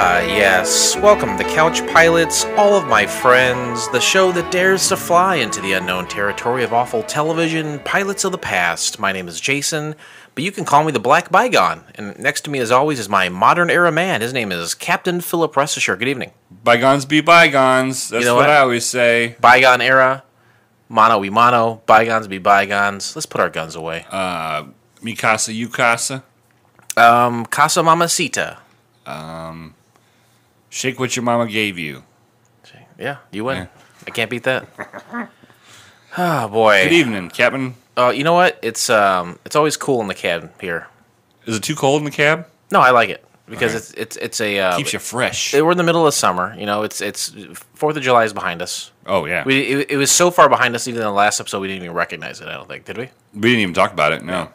Ah, yes. Welcome to Couch Pilots, all of my friends, the show that dares to fly into the unknown territory of awful television, Pilots of the Past. My name is Jason, but you can call me the Black Bygone. And next to me, as always, is my modern era man. His name is Captain Philip Restashire. Good evening. Bygones be bygones. That's what I always say. Bygone era, mono e mono, bygones be bygones. Let's put our guns away. Mi casa, you casa. Casa mamacita. Shake what your mama gave you. Yeah, you win. Yeah. I can't beat that. Oh, boy. Good evening, Captain. You know what? It's always cool in the cab here. Is it too cold in the cab? No, I like it because it's keeps you fresh. We're in the middle of summer. You know, it's 4th of July is behind us. Oh yeah. It was so far behind us. Even in the last episode, we didn't even recognize it. I don't think, did we? We didn't even talk about it. No.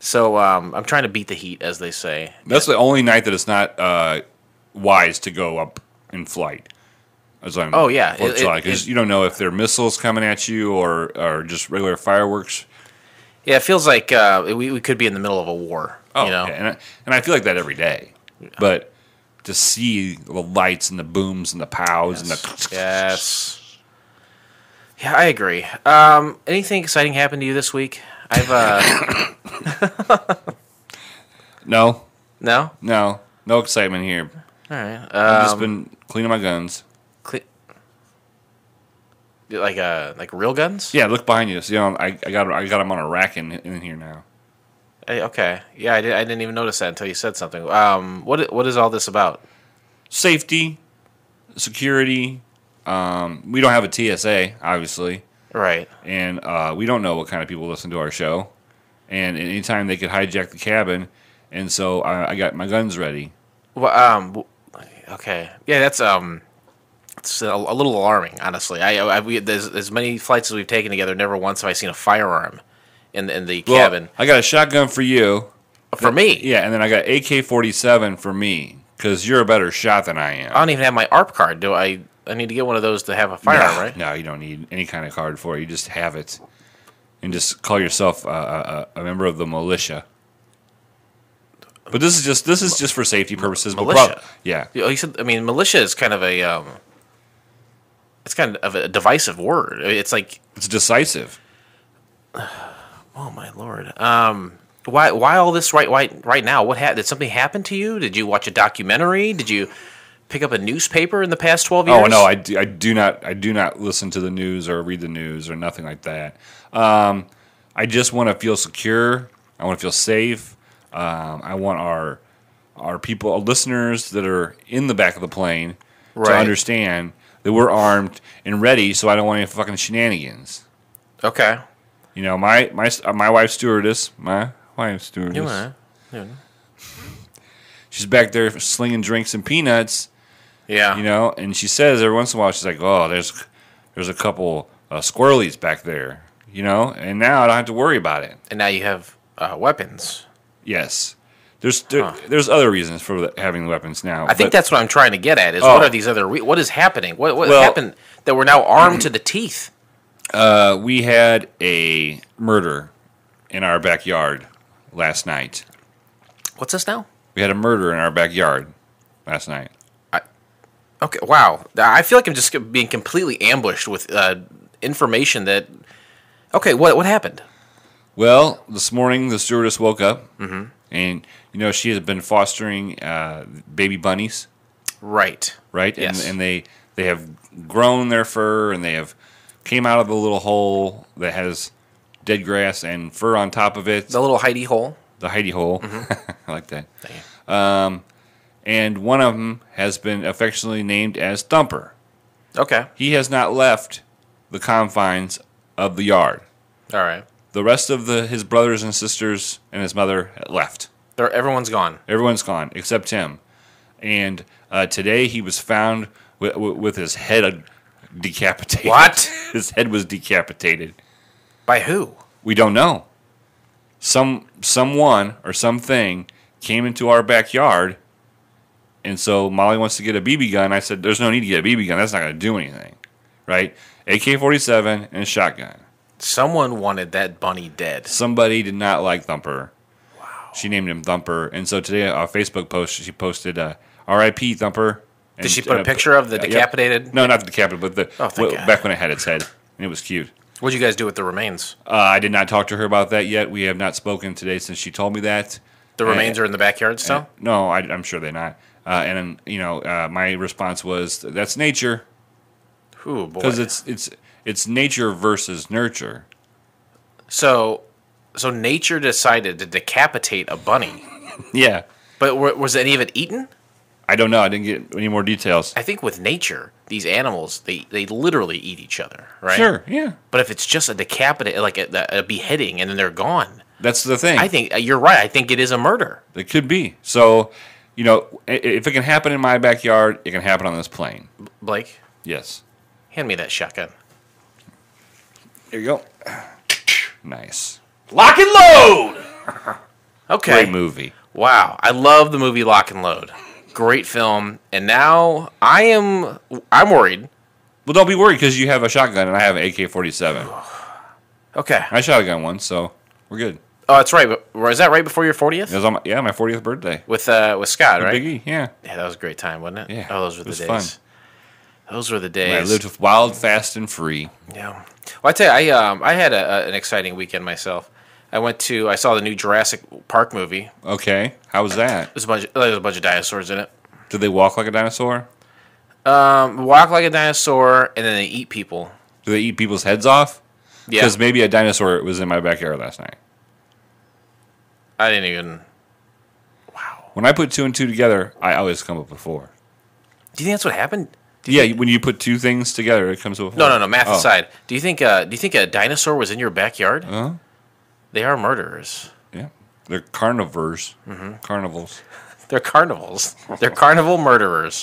So I'm trying to beat the heat, as they say. That's the only night that it's not wise to go up in flight. As I'm because you don't know if they're missiles coming at you or just regular fireworks. Yeah, it feels like we could be in the middle of a war. Oh, you know? Okay. And I feel like that every day. Yeah. But to see the lights and the booms and the pows and the yes, yeah, I agree. Anything exciting happened to you this week? No excitement here. All right, I've just been cleaning my guns. Like real guns? Yeah, look behind you. So, you know, I got them on a rack in here now. Okay, yeah, I didn't even notice that until you said something. What is all this about? Safety, security. We don't have a TSA, obviously. Right. And we don't know what kind of people listen to our show. And at any time they could hijack the cabin. And so I got my guns ready. Well, okay. Yeah, that's it's a little alarming, honestly. There's as many flights as we've taken together, never once have I seen a firearm in the cabin. I got a shotgun for you. For me? Yeah, and then I got AK-47 for me. Because you're a better shot than I am. I don't even have my ARP card, do I? I need to get one of those to have a firearm, right? No, you don't need any kind of card for it. You just have it, and just call yourself a member of the militia. But this is just for safety purposes. Militia, yeah. You said, I mean, militia is kind of a it's kind of a divisive word. It's like it's decisive. Oh my lord! Why all this right now? What did something happen to you? Did you watch a documentary? Did you pick up a newspaper in the past 12 years? Oh no, I do not listen to the news or read the news or nothing like that. I just want to feel secure. I want to feel safe. I want our people, our listeners that are in the back of the plane to understand that we're armed and ready. So I don't want any fucking shenanigans. Okay. You know my wife's stewardess. My wife's stewardess. You know. She's back there slinging drinks and peanuts. Yeah. You know, and she says every once in a while, she's like, oh, there's a couple squirrelies back there, you know, and now I don't have to worry about it. And now you have weapons. Yes. There's other reasons for having weapons now. I think that's what I'm trying to get at is what are these other – what is happening? What happened that we're now armed to the teeth? We had a murder in our backyard last night. What's this now? We had a murder in our backyard last night. Okay, wow. I feel like I'm just being completely ambushed with information that... Okay, what happened? Well, this morning the stewardess woke up, and you know she has been fostering baby bunnies. Right. Right? Yes. And they have grown their fur, and they have came out of the little hole that has dead grass and fur on top of it. The little hidey hole. The Heidi hole. Mm-hmm. I like that. And one of them has been affectionately named as Thumper. Okay. He has not left the confines of the yard. All right. The rest of his brothers and sisters and his mother left. Everyone's gone. Everyone's gone except him. And today he was found with his head decapitated. What? His head was decapitated. By who? We don't know. Someone or something came into our backyard, and so Molly wants to get a BB gun. I said, there's no need to get a BB gun. That's not going to do anything, right? AK-47 and a shotgun. Someone wanted that bunny dead. Somebody did not like Thumper. Wow. She named him Thumper. And so today, a Facebook post, she posted, R.I.P. Thumper. And, did she put a picture of the decapitated? Yeah. No, not the decapitated, but the back when it had its head. And it was cute. What did you guys do with the remains? I did not talk to her about that yet. We have not spoken today since she told me that. The remains are in the backyard still? No, I'm sure they're not. And you know, my response was, "That's nature." Ooh, boy. Because it's nature versus nurture. So nature decided to decapitate a bunny. Yeah. But was it even eaten? I don't know. I didn't get any more details. I think with nature, these animals, they literally eat each other, right? Sure, yeah. But if it's just a decapitate, like a beheading, and then they're gone. That's the thing. I think you're right. I think it is a murder. It could be. So, you know, if it can happen in my backyard, it can happen on this plane. Blake? Yes. Hand me that shotgun. There you go. Nice. Lock and Load! Okay. Great movie. Wow. I love the movie Lock and Load. Great film, and now I'm worried. Well, don't be worried because you have a shotgun and I have an AK-47. Okay, I shotgun one, so we're good. Oh, that's right. Is that right before your 40th? It was on my, my 40th birthday with Scott, right? Biggie, yeah. Yeah, that was a great time, wasn't it? Yeah. Oh, those were the days. It was fun. Those were the days. I lived wild, fast, and free. Yeah. Well, I tell you, I had an exciting weekend myself. I saw the new Jurassic Park movie. Okay, how was that? There was a bunch of dinosaurs in it. Did they walk like a dinosaur? Walk like a dinosaur, and then they eat people. Do they eat people's heads off? Yeah. Because maybe a dinosaur was in my backyard last night. I didn't even... Wow. When I put 2 and 2 together, I always come up with 4. Do you think that's what happened? When you put two things together, it comes up with 4. No, math aside. Do you think a dinosaur was in your backyard? Uh-huh. They are murderers. Yeah. They're carnivores. Mm-hmm. Carnivals. They're carnivals. They're carnival murderers.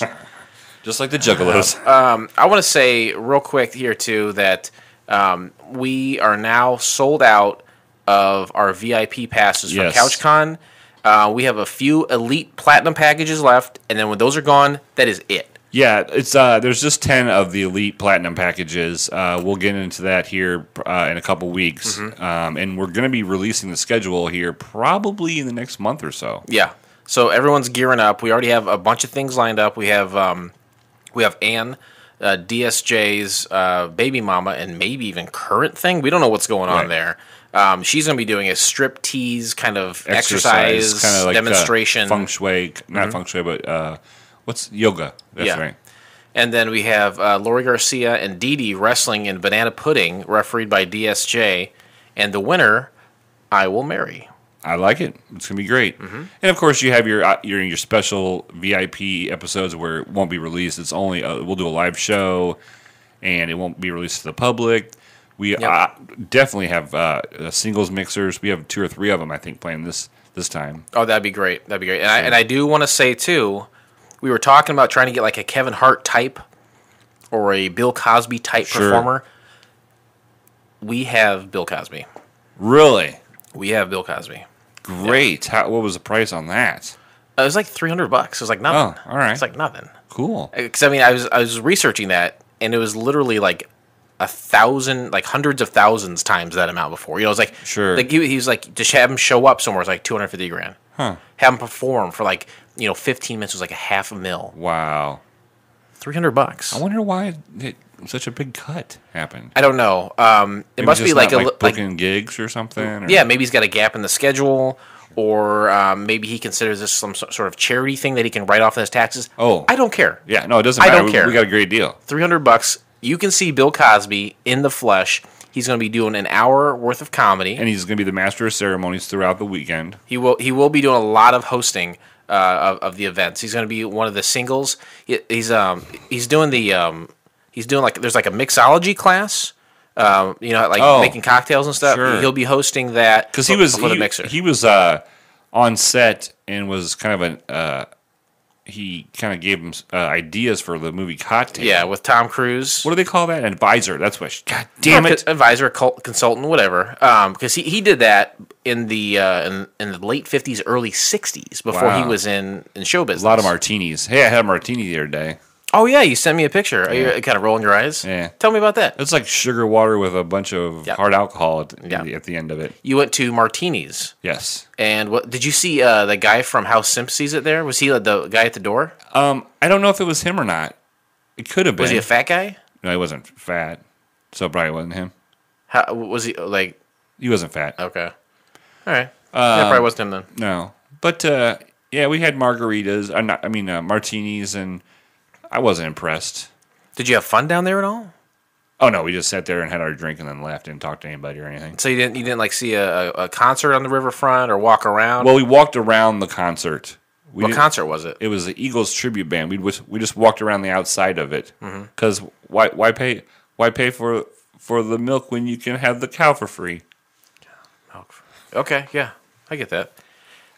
Just like the Juggalos. I want to say real quick here, too, that we are now sold out of our VIP passes for CouchCon. We have a few elite platinum packages left, and then when those are gone, that is it. Yeah, it's there's just 10 of the elite platinum packages. We'll get into that here in a couple weeks, mm-hmm. And we're going to be releasing the schedule here probably in the next month or so. Yeah, so everyone's gearing up. We already have a bunch of things lined up. We have Ann, DSJ's baby mama, and maybe even current thing. We don't know what's going on there. She's going to be doing a strip tease kind of exercise kind of like demonstration, feng shui, not mm-hmm. feng shui, but. What's yoga? That's right. And then we have Lori Garcia and Dee Dee wrestling in Banana Pudding, refereed by DSJ. And the winner, I will marry. I like it. It's going to be great. Mm-hmm. And, of course, you have your special VIP episodes where it won't be released. It's only we'll do a live show, and it won't be released to the public. We definitely have singles mixers. We have 2 or 3 of them, I think, playing this time. Oh, that'd be great. That'd be great. And, so, I do want to say, too, we were talking about trying to get like a Kevin Hart type or a Bill Cosby type performer. We have Bill Cosby. Really? We have Bill Cosby. Great. Yeah. What was the price on that? It was like $300. It was like nothing. Oh, all right. It's like nothing. Cool. Because I mean, I was researching that, and it was literally like 1,000, like hundreds of thousands times that amount before. You know, it was like like he was like just have him show up somewhere. It's like $250,000. Huh. Have him perform for like 15 minutes was like a half a mil. Wow. $300. I wonder why such a big cut happened. I don't know. It must be like booking gigs or something. Or? Yeah, maybe he's got a gap in the schedule, or maybe he considers this some sort of charity thing that he can write off in his taxes. Oh, I don't care. Yeah, no, it doesn't matter. I don't care. We got a great deal. $300. You can see Bill Cosby in the flesh. He's going to be doing an hour worth of comedy, and he's going to be the master of ceremonies throughout the weekend. He will be doing a lot of hosting. Of the events, he's going to be one of the singles. He's doing there's like a mixology class, making cocktails and stuff. Sure. He'll be hosting that because he was on set and was kind of he kind of gave him ideas for the movie Cocktail. Yeah, with Tom Cruise. What do they call that? An advisor. That's what. God damn it! Advisor, consultant, whatever. Because he did that in the in the late '50s, early '60s, before he was in show business. A lot of martinis. Hey, I had a martini the other day. Oh, yeah. You sent me a picture. Are you kind of rolling your eyes? Yeah. Tell me about that. It's like sugar water with a bunch of hard alcohol at the end of it. You went to Martini's. Yes. And what did you see the guy from House Simp sees it there? Was he the guy at the door? I don't know if it was him or not. It could have been. Was he a fat guy? No, he wasn't fat. So it probably wasn't him. How, was he like... He wasn't fat. Okay. All right. That probably wasn't him then. No. But, yeah, we had margaritas. Martinis, and I wasn't impressed. Did you have fun down there at all? Oh, no. We just sat there and had our drink and then left. Didn't talk to anybody or anything. So you didn't like, see a concert on the riverfront or walk around? Well, we walked around the concert. What concert was it? It was the Eagles tribute band. We just walked around the outside of it. Because why pay for the milk when you can have the cow for free? Okay, yeah, I get that.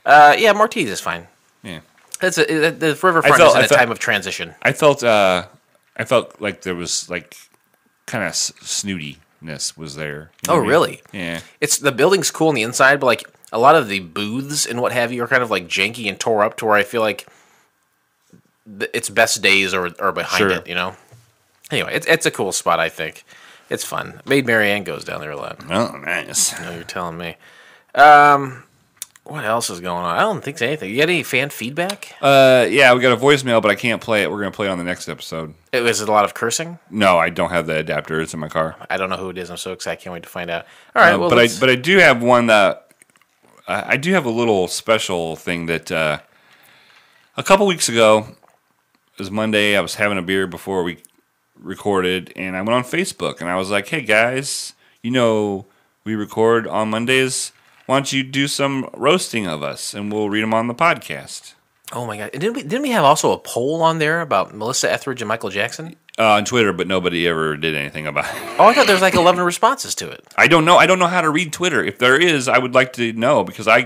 Yeah, Martini's is fine. Yeah, that's the riverfront is in a time of transition. I felt like there was like kind of snootiness was there. You know what I mean? Really? Yeah. It's the building's cool on the inside, but like a lot of the booths and what have you are kind of like janky and tore up to where I feel like its best days are behind it. You know. Anyway, it's a cool spot. I think it's fun. Maid Marianne goes down there a lot. Oh, nice. No, you're telling me. What else is going on? I don't think there's anything. You got any fan feedback? Yeah, we got a voicemail, but I can't play it. We're going to play it on the next episode. Is it a lot of cursing? No, I don't have the adapter. It's in my car. I don't know who it is. I'm so excited. I can't wait to find out. All right. Well, but I do have one that I do have a little special thing that a couple weeks ago, it was Monday. I was having a beer before we recorded, and I went on Facebook, and I was like, hey, guys, you know, we record on Mondays. Why don't you do some roasting of us, and we'll read them on the podcast. Oh, my God. Didn't we have also a poll on there about Melissa Etheridge and Michael Jackson? On Twitter, but nobody ever did anything about it. Oh, I thought there was like 11 responses to it. I don't know. I don't know how to read Twitter. If there is, I would like to know, because I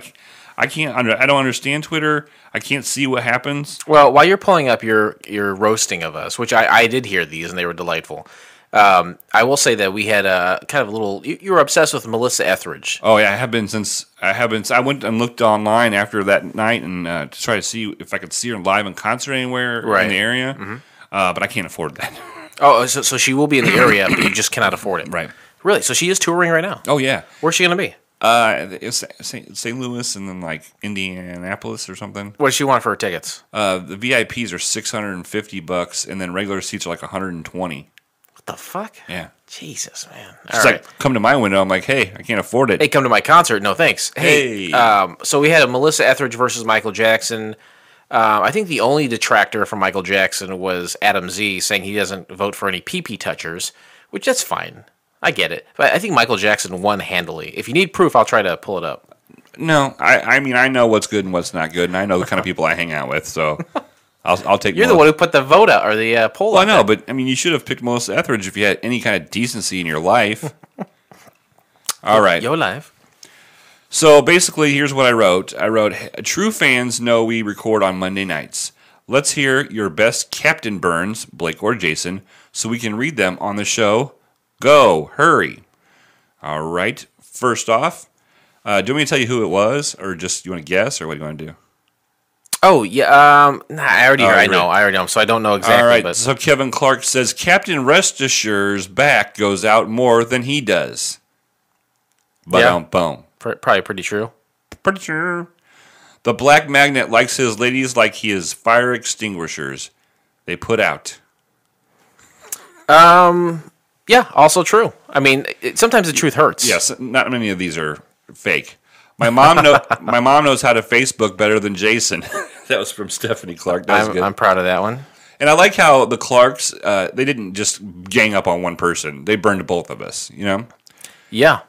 can't. I don't understand Twitter. I can't see what happens. Well, while you're pulling up your roasting of us, which I did hear these, and they were delightful. I will say that we had a kind of a little. You were obsessed with Melissa Etheridge. Oh yeah, I went and looked online after that night and to try to see if I could see her live in concert anywhere in the area. But I can't afford that. Oh, so she will be in the area, but you just cannot afford it, right? Really? So she is touring right now. Oh yeah. Where's she going to be? It's St. Louis and then like Indianapolis or something. What does she want for her tickets? The VIPs are $650, and then regular seats are like $120. What the fuck? Yeah. Jesus, man. It's like, come to my window. I'm like, hey, I can't afford it. Hey, come to my concert. No, thanks. Hey. So we had a Melissa Etheridge versus Michael Jackson. I think the only detractor from Michael Jackson was Adam Z saying he doesn't vote for any pee-pee touchers, which that's fine. I get it. But I think Michael Jackson won handily. If you need proof, I'll try to pull it up. No, I mean, I know what's good and what's not good, and I know the kind of people I hang out with, so I'll take You're Melissa. The one who put the vote out, or the poll out. Well, I know, but I mean, you should have picked Melissa Etheridge if you had any kind of decency in your life. All right. Your life. So basically, here's what I wrote. I wrote, true fans know we record on Monday nights. Let's hear your best Captain Burns, Blake or Jason, so we can read them on the show. Go, hurry. All right. First off, do you want me to tell you who it was, or just you want to guess, or what do you want to do? Oh, yeah. I already know, so I don't know exactly. All right. But. So Kevin Clark says, Captain Restassure's back goes out more than he does. Ba-dum-boom. Yeah. Probably pretty true. Pretty true. The Black Magnet likes his ladies like he is fire extinguishers. They put out. Yeah, also true. I mean, sometimes the truth hurts. Yes, not many of these are fake. My mom knows how to Facebook better than Jason. That was from Stephanie Clark. That was good. I'm proud of that one. And I like how the Clarks, they didn't just gang up on one person. They burned both of us, you know? Yeah.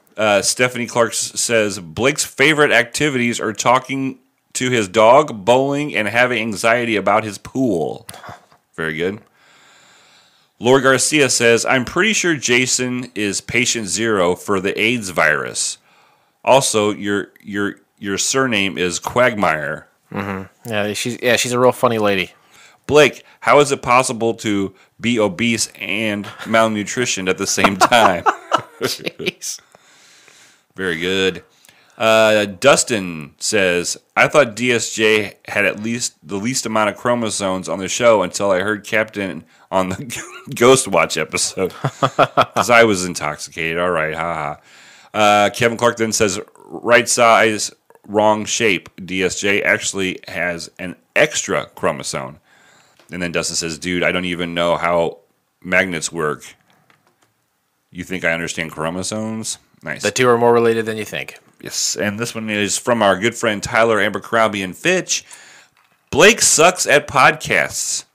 Stephanie Clark says, Blake's favorite activities are talking to his dog, bowling, and having anxiety about his pool. Very good. Laura Garcia says, I'm pretty sure Jason is patient zero for the AIDS virus. Also, your surname is Quagmire. Mm-hmm. Yeah, she's a real funny lady. Blake, how is it possible to be obese and malnutritioned at the same time? Jeez. Very good. Dustin says, I thought DSJ had at least the least amount of chromosomes on the show until I heard Captain on the Ghost Watch episode. Because I was intoxicated. All right, haha. Kevin Clark then says, right size, wrong shape. DSJ actually has an extra chromosome. And then Dustin says, dude, I don't even know how magnets work. You think I understand chromosomes? Nice. The two are more related than you think. Yes, and this one is from our good friend Tyler Abercrombie and Fitch. Blake sucks at podcasts,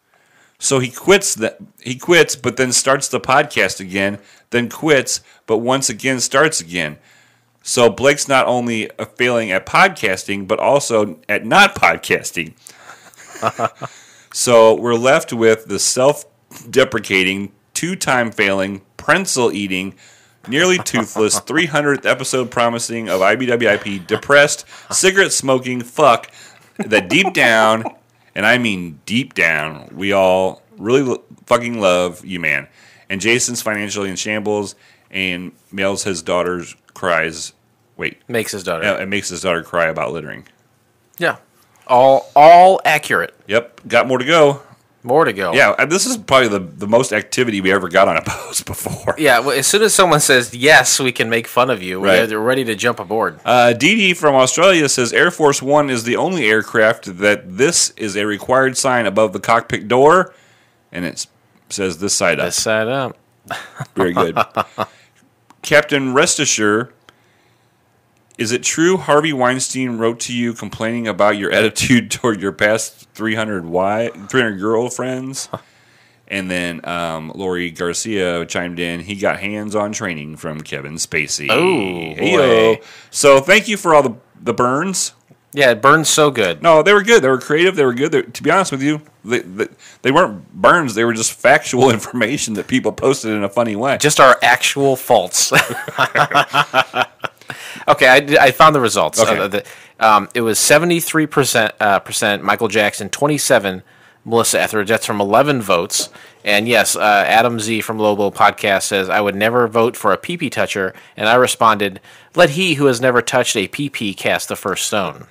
so he quits, but then starts the podcast again. Then quits, but once again starts again. So Blake's not only failing at podcasting, but also at not podcasting. So we're left with the self-deprecating, two-time failing, pretzel eating, nearly toothless, 300th episode promising of IBWIP, depressed, cigarette smoking, fuck, that deep down, and I mean deep down, we all really fucking love you, man. And Jason's financially in shambles and mails his daughter's cries. Wait. Makes his daughter. It makes his daughter cry about littering. Yeah. All accurate. Yep. Got more to go. More to go. Yeah, this is probably the most activity we ever got on a post before. Yeah, well, as soon as someone says, yes, we can make fun of you, right. They're ready to jump aboard. Dee Dee from Australia says, Air Force One is the only aircraft that this is a required sign above the cockpit door, and it says this side up. This side up. Very good. Captain Restisher, is it true Harvey Weinstein wrote to you complaining about your attitude toward your past 300 girlfriends? And then Lori Garcia chimed in. He got hands-on training from Kevin Spacey. Oh, hey-o. Boy. So thank you for all the burns. Yeah, it burns so good. No, they were good. They were creative. They were good. To be honest with you, they weren't burns. They were just factual information that people posted in a funny way. Just our actual faults. Okay, I found the results. Okay. It was 73% Michael Jackson, 27% Melissa Etheridge. That's from 11 votes. And yes, Adam Z from Lobo Podcast says, I would never vote for a pee-pee toucher. And I responded, let he who has never touched a pee-pee cast the first stone.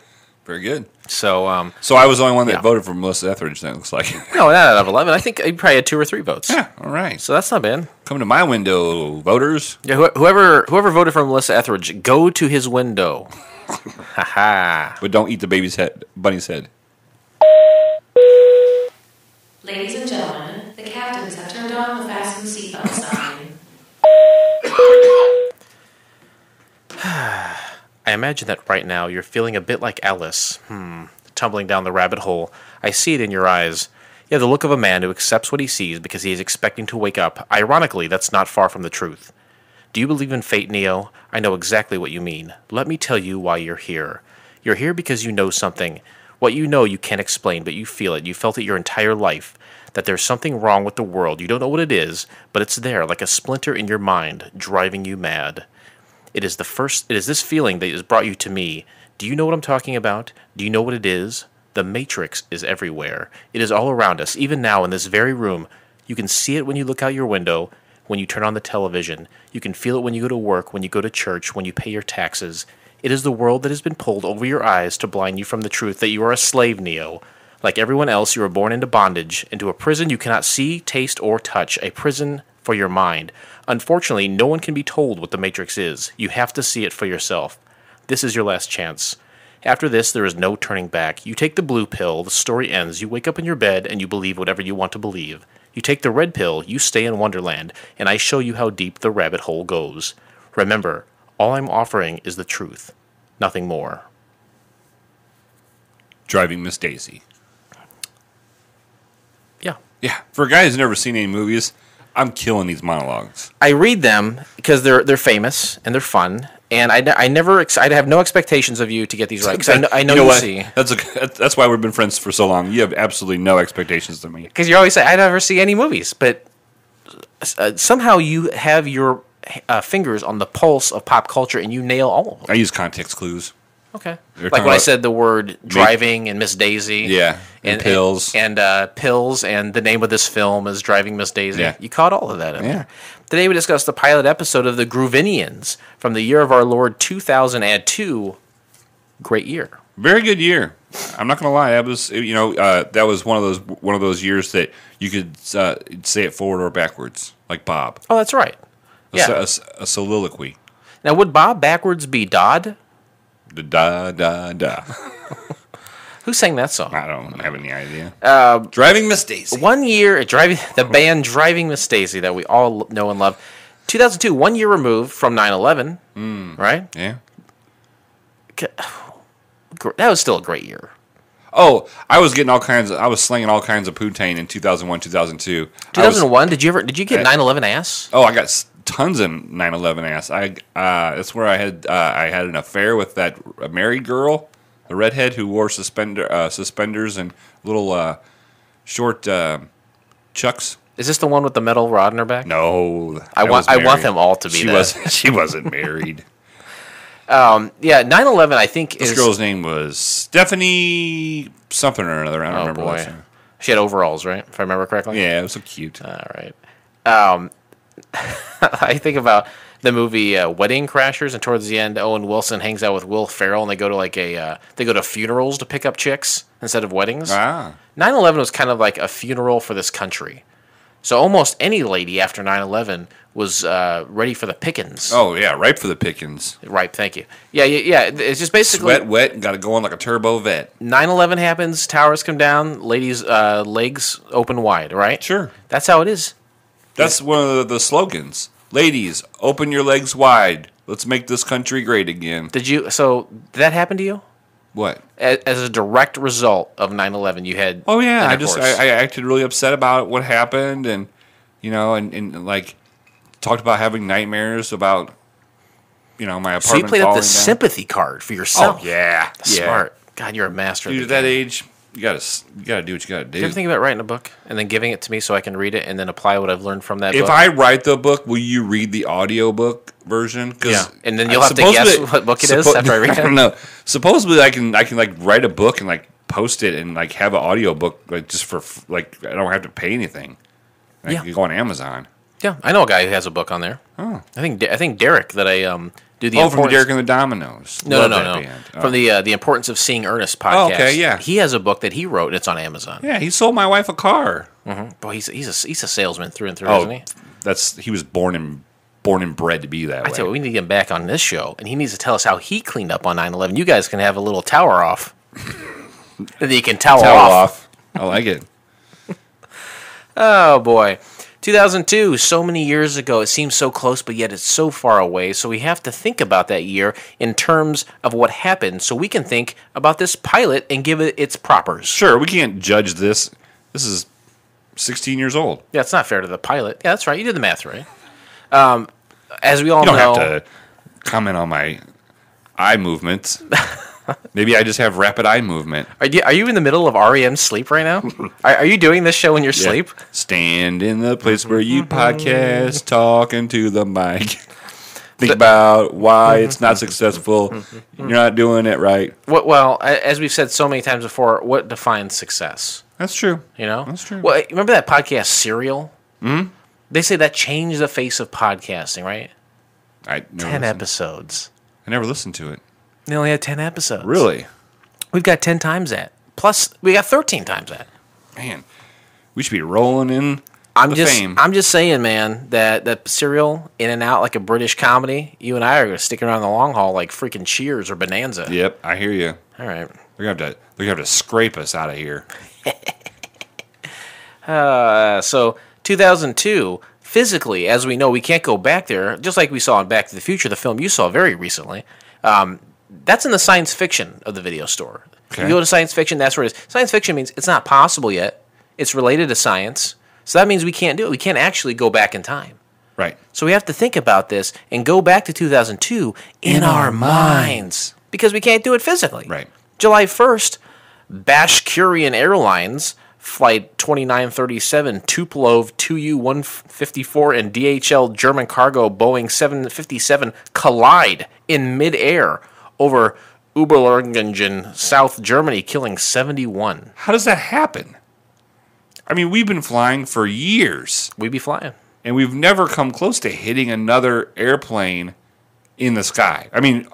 Very good. So I was the only one that voted for Melissa Etheridge, then, it looks like. No, not out of 11. I think you probably had 2 or 3 votes. Yeah, all right. So that's not bad. Come to my window, voters. Yeah, whoever voted for Melissa Etheridge, go to his window. Ha ha. But don't eat the bunny's head. Ladies and gentlemen, the captains have turned on the fasten seatbelt sign. I imagine that right now you're feeling a bit like Alice, tumbling down the rabbit hole. I see it in your eyes. You have the look of a man who accepts what he sees because he is expecting to wake up. Ironically, that's not far from the truth. Do you believe in fate, Neo? I know exactly what you mean. Let me tell you why you're here. You're here because you know something. What you know you can't explain, but you feel it. You felt it your entire life, that there's something wrong with the world. You don't know what it is, but it's there, like a splinter in your mind, driving you mad. It is this feeling that has brought you to me. Do you know what I'm talking about? Do you know what it is? The Matrix is everywhere. It is all around us, even now in this very room. You can see it when you look out your window, when you turn on the television. You can feel it when you go to work, when you go to church, when you pay your taxes. It is the world that has been pulled over your eyes to blind you from the truth that you are a slave, Neo. Like everyone else, you are born into bondage, into a prison you cannot see, taste, or touch, a prison for your mind. Unfortunately, no one can be told what the Matrix is. You have to see it for yourself. This is your last chance. After this, there is no turning back. You take the blue pill, the story ends, you wake up in your bed, and you believe whatever you want to believe. You take the red pill, you stay in Wonderland, and I show you how deep the rabbit hole goes. Remember, all I'm offering is the truth. Nothing more. Driving Miss Daisy. Yeah. Yeah. For a guy who's never seen any movies, I'm killing these monologues. I read them because they're famous and they're fun, and I have no expectations of you to get these right because I know you see. That's why we've been friends for so long. You have absolutely no expectations of me because you always say I never see any movies, but somehow you have your fingers on the pulse of pop culture and you nail all of them. I use context clues. Okay. Like when I said the word driving and Miss Daisy. Yeah. And pills. And pills, and the name of this film is Driving Miss Daisy. Yeah. You caught all of that in there. Today we discuss the pilot episode of The Groovenians from the year of our Lord 2002. Great year. Very good year. I'm not going to lie. That was, you know, that was one of those years that you could say it forward or backwards, like Bob. Oh, that's right. A soliloquy. Now, would Bob backwards be Dodd? Da, da, da. Who sang that song? I don't have any idea. Driving Miss Daisy. 1 year, the band Driving Miss Daisy that we all know and love. 2002, 1 year removed from 9/11, right? Yeah. That was still a great year. Oh, I was getting all kinds of, I was slinging all kinds of poutine in 2001, 2002. 2001? Did you get 9/11 ass? Oh, I got tons of 9/11 ass. That's where I had an affair with that married girl, the redhead who wore suspenders and little short chucks. Is this the one with the metal rod in her back? No, I want them all to be. She wasn't married. 9/11. I think this girl's name was Stephanie something or another. I don't remember what name. She had overalls, right? If I remember correctly. Yeah, it was so cute. All right. I think about the movie Wedding Crashers, and towards the end, Owen Wilson hangs out with Will Ferrell, and they go to funerals to pick up chicks instead of weddings. 9/11 was kind of like a funeral for this country. So almost any lady after 9/11 was ready for the pickings. Oh, yeah, ripe for the pickings. Ripe, thank you. Yeah, it's just basically... Sweat, wet, got to go on like a turbo vet. 9/11 happens, towers come down, ladies' legs open wide, right? Sure. That's how it is. That's one of the slogans. Ladies, open your legs wide. Let's make this country great again. Did that happen to you? What? As a direct result of 9/11, you had... Oh, yeah. I acted really upset about what happened, and, you know, and like, talked about having nightmares about, you know, my apartment falling down. So you played up the sympathy card for yourself. Oh, yeah. Smart. God, you're a master. Dude, at that age, you gotta do what you gotta do. Do you ever think about writing a book and then giving it to me so I can read it and then apply what I've learned from that book? If I write the book, will you read the audiobook version? Yeah, and then you'll have to guess what book it is after I read it? I don't know. Supposedly, I can like write a book and like post it and like have an audiobook like just for like I don't have to pay anything. I can go on Amazon. Yeah, I know a guy who has a book on there. Oh, I think Derek that I do the from Derek and the Dominoes. No. From the Importance of Seeing Ernest podcast. Oh, okay, yeah. He has a book that he wrote. And it's on Amazon. Yeah, he sold my wife a car. Mm-hmm. Boy, he's a salesman through and through, isn't he? He was born and bred to be that way. I tell you, we need to get him back on this shoshow, and he needs to tell us how he cleaned up on 9/11. You guys can have a little tower off. Then you can tower off. I like it. Oh boy. 2002, so many years ago, it seems so close, but yet it's so far away, so we have to think about that year in terms of what happened, so we can think about this pilot and give it its propers. Sure, we can't judge this. This is 16 years old. Yeah, it's not fair to the pilot. Yeah, that's right. You did the math right. As we all know... You don't have to comment on my eye movements. Maybe I just have rapid eye movement. Are you in the middle of REM's sleep right now? Are you doing this show in your sleep? Stand in the place where you podcast, talking to the mic. Think about why it's not successful. You're not doing it right. Well, as we've said so many times before, what defines success? That's true. You know? That's true. Well, remember that podcast, Serial? Mm-hmm. They say that changed the face of podcasting, right? 10 episodes. I never listened to it. They only had 10 episodes. Really? We've got 10 times that. Plus, we got 13 times that. Man, we should be rolling in fame. I'm just saying, man, that Serial, in and out like a British comedy, you and I are going to stick around the long haul like freaking Cheers or Bonanza. Yep, I hear you. All right. They're gonna have to scrape us out of here. So, 2002... Physically, as we know, we can't go back there, just like we saw in Back to the Future, the film you saw very recently. That's in the science fiction of the video store. Okay. You go to science fiction, that's where it is. Science fiction means it's not possible yet. It's related to science. So that means we can't do it. We can't actually go back in time. Right. So we have to think about this and go back to 2002 in our minds because we can't do it physically. Right. July 1st, Bashkirian Airlines... Flight 2937, Tupolev 2U-154, and DHL German cargo Boeing 757 collide in midair over Oberlingen, South Germany, killing 71. How does that happen? I mean, we've been flying for years. We be flying. And we've never come close to hitting another airplane in the sky. I mean,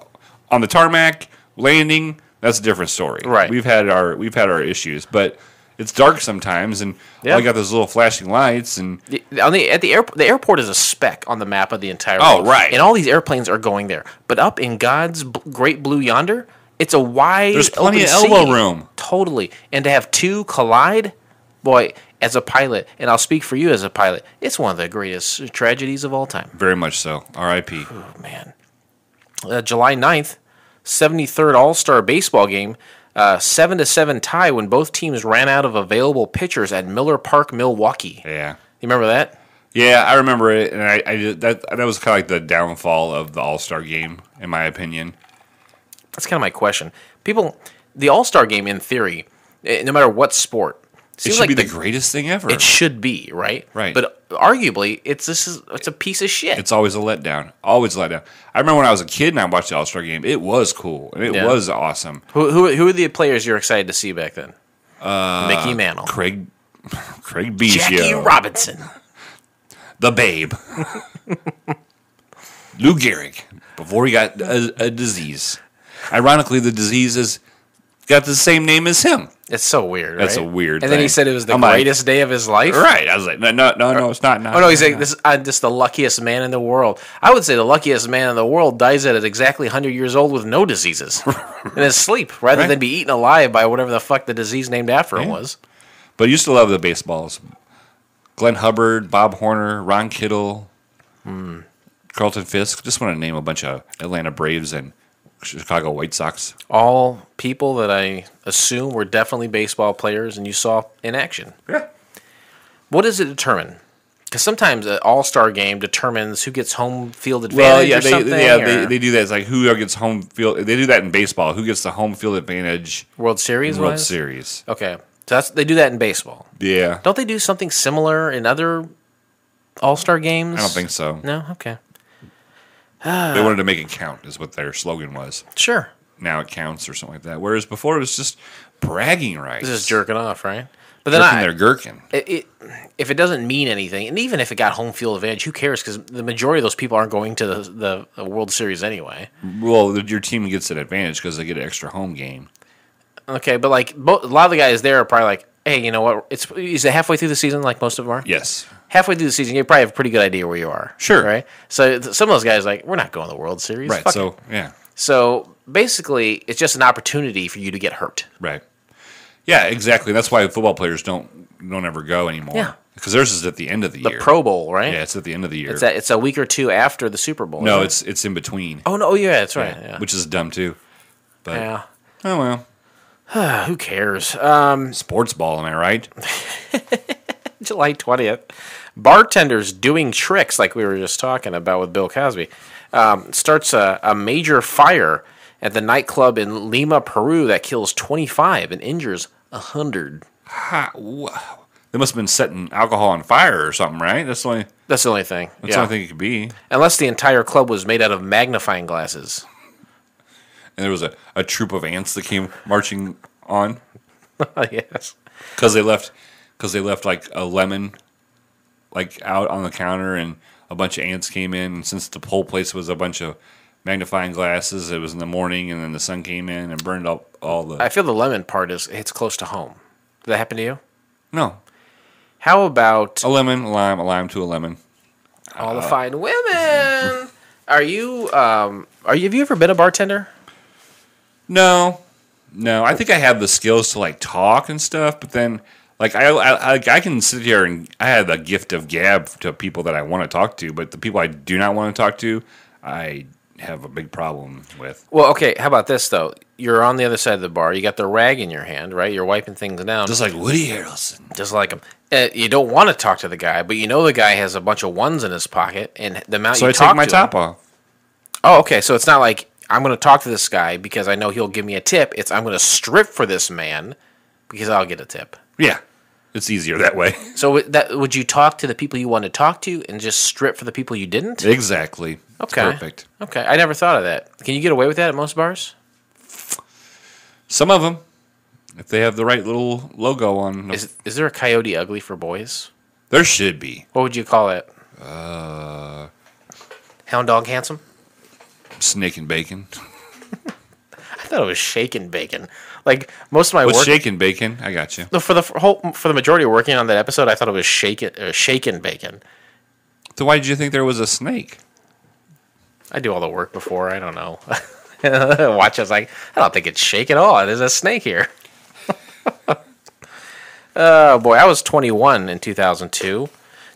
on the tarmac, landing, that's a different story. Right. We've had our issues, but it's dark sometimes, and I got those little flashing lights. And the airport is a speck on the map of the entire world. Oh, right. And all these airplanes are going there. But up in God's great blue yonder, it's a wide There's plenty open of elbow sea. Room. Totally. And to have two collide, boy, as a pilot, and I'll speak for you as a pilot, it's one of the greatest tragedies of all time. Very much so. R.I.P. Oh, man. July 9th, 73rd All-Star baseball game. 7-7 tie when both teams ran out of available pitchers at Miller Park, Milwaukee. Yeah. You remember that? Yeah, I remember it, and that was kind of like the downfall of the All-Star game, in my opinion. That's kind of my question. People, the All-Star game, in theory, no matter what sport, seems it should like be the greatest thing ever. It should be, right? Right. But arguably, it's a piece of shit. It's always a letdown. Always a letdown. I remember when I was a kid and I watched the All-Star game. It was cool. And it was awesome. Who are the players you're excited to see back then? Mickey Mantle. Craig Biggio. Jackie Robinson. The Babe. Lou Gehrig. Before he got a disease. Ironically, the disease has got the same name as him. It's so weird, right? That's a weird thing. And then he said it was the greatest day of his life. Right. I was like, no, it's not. Oh, no, he's like, I'm just the luckiest man in the world. I would say the luckiest man in the world dies at exactly 100 years old with no diseases in his sleep, rather than be eaten alive by whatever the fuck the disease named after him was. But I used to love the baseballs. Glenn Hubbard, Bob Horner, Ron Kittle, Carlton Fisk. Just want to name a bunch of Atlanta Braves and Chicago White Sox. All people that I assume were definitely baseball players and you saw in action. Yeah. What does it determine? Because sometimes an all-star game determines who gets home field advantage they do that. It's like who gets home field. They do that in baseball. Who gets the home field advantage? World Series? World Series. Okay. So they do that in baseball. Yeah. Don't they do something similar in other all-star games? I don't think so. No? Okay. They wanted to make it count, is what their slogan was. Sure. Now it counts, or something like that. Whereas before, it was just bragging rights. Just jerking off, right? But then jerking their gherkin. If it doesn't mean anything, and even if it got home field advantage, who cares? Because the majority of those people aren't going to the World Series anyway. Well, your team gets an advantage because they get an extra home game. Okay, but like a lot of the guys there are probably like, hey, you know what? Is it halfway through the season, like most of them are? Yes. Halfway through the season, you probably have a pretty good idea where you are. Sure. Right? So some of those guys are like, we're not going to the World Series. Right, So basically, it's just an opportunity for you to get hurt. Right. Yeah, exactly. That's why football players don't ever go anymore. Yeah. Because theirs is at the end of the year. The Pro Bowl, right? Yeah, it's at the end of the year. It's a week or two after the Super Bowl. No, it's in between. Oh, no, yeah, that's right. Yeah. Which is dumb, too. But, oh, well. Who cares? Sports ball, am I right? July 20th. Bartenders doing tricks like we were just talking about with Bill Cosby. Starts a major fire at the nightclub in Lima, Peru that kills 25 and injures 100. Wow. They must have been setting alcohol on fire or something, right? That's the only thing. That's the only thing it could be. Unless the entire club was made out of magnifying glasses. And there was a troop of ants that came marching on. Yes. Because they left like a lemon like out on the counter, and a bunch of ants came in. And since the whole place was a bunch of magnifying glasses, it was in the morning, and then the sun came in and burned up all the... I feel the lemon part it's close to home. Did that happen to you? No. How about... A lemon, a lime to a lemon. All the fine women. Have you ever been a bartender? No. I think I have the skills to like talk and stuff, but then like I can sit here and I have a gift of gab to people that I want to talk to, but the people I do not want to talk to, I have a big problem with. Well, okay. How about this though? You're on the other side of the bar. You got the rag in your hand, right? You're wiping things down, just like Woody Harrelson. Just like him. You don't want to talk to the guy, but you know the guy has a bunch of ones in his pocket, and the amount so you I talk to. So I take my top off. Oh, okay. So it's not like I'm going to talk to this guy because I know he'll give me a tip. It's I'm going to strip for this man because I'll get a tip. Yeah, it's easier that way. So would you talk to the people you want to talk to and just strip for the people you didn't? Exactly. Okay. It's perfect. Okay, I never thought of that. Can you get away with that at most bars? Some of them, if they have the right little logo on. Is there a Coyote Ugly for boys? There should be. What would you call it? Hound Dog Handsome? Snake and Bacon. I thought it was Shaken Bacon. Like most of my work, Shaken Bacon. I got you. No, for the majority of working on that episode, I thought it was Shaken Bacon. So why did you think there was a snake? I do all the work before. I don't know. Watch, I was like, I don't think it's shake at all. There's a snake here. Oh boy, I was 21 in 2002.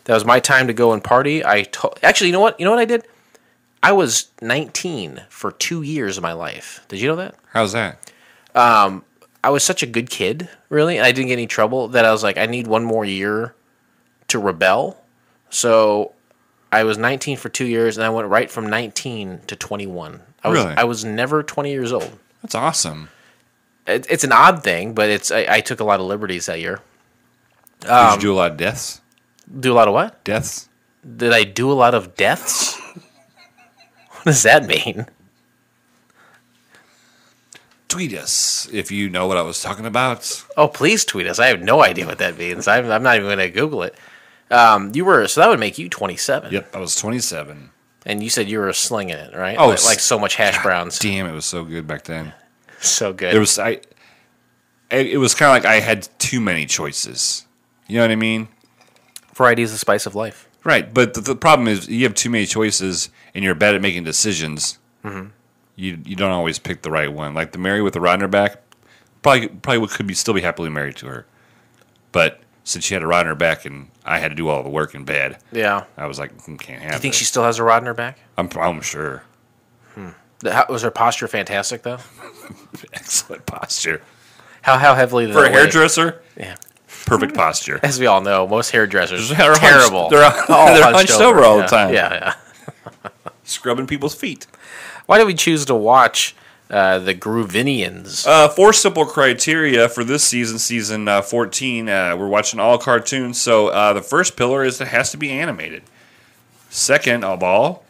That was my time to go and party. Actually, you know what? You know what I did? I was 19 for 2 years of my life. Did you know that? How's that? I was such a good kid, really, and I didn't get any trouble, that I was like, I need one more year to rebel. So I was 19 for 2 years, and I went right from 19 to 21. Really? I was never 20 years old. That's awesome. It's an odd thing, but I took a lot of liberties that year. Did you do a lot of deaths? Do a lot of what? Deaths. Did I do a lot of deaths? What does that mean? Tweet us if you know what I was talking about. Oh, please tweet us. I have no idea what that means. I'm not even going to Google it. So that would make you 27. Yep, I was 27. And you said you were slinging it, right? Oh, like so much hash browns. Damn, it was so good back then. So good. It was kind of like I had too many choices. You know what I mean? Variety is the spice of life. Right, but the problem is you have too many choices, and you're bad at making decisions. Mm-hmm. You don't always pick the right one. Like the Mary with the rod in her back, probably could be still be happily married to her, but since she had a rod in her back and I had to do all the work in bed, yeah, I was like, can't have. Do you think she still has a rod in her back? I'm sure. Was her posture fantastic though? Excellent posture. How heavily did for a hairdresser? Yeah, perfect posture. As we all know, most hairdressers are terrible. They're hunched over all the time. Yeah. Scrubbing people's feet. Why did we choose to watch The Groovenians? Four simple criteria for this season 14. We're watching all cartoons, so the first pillar is it has to be animated. Second of all,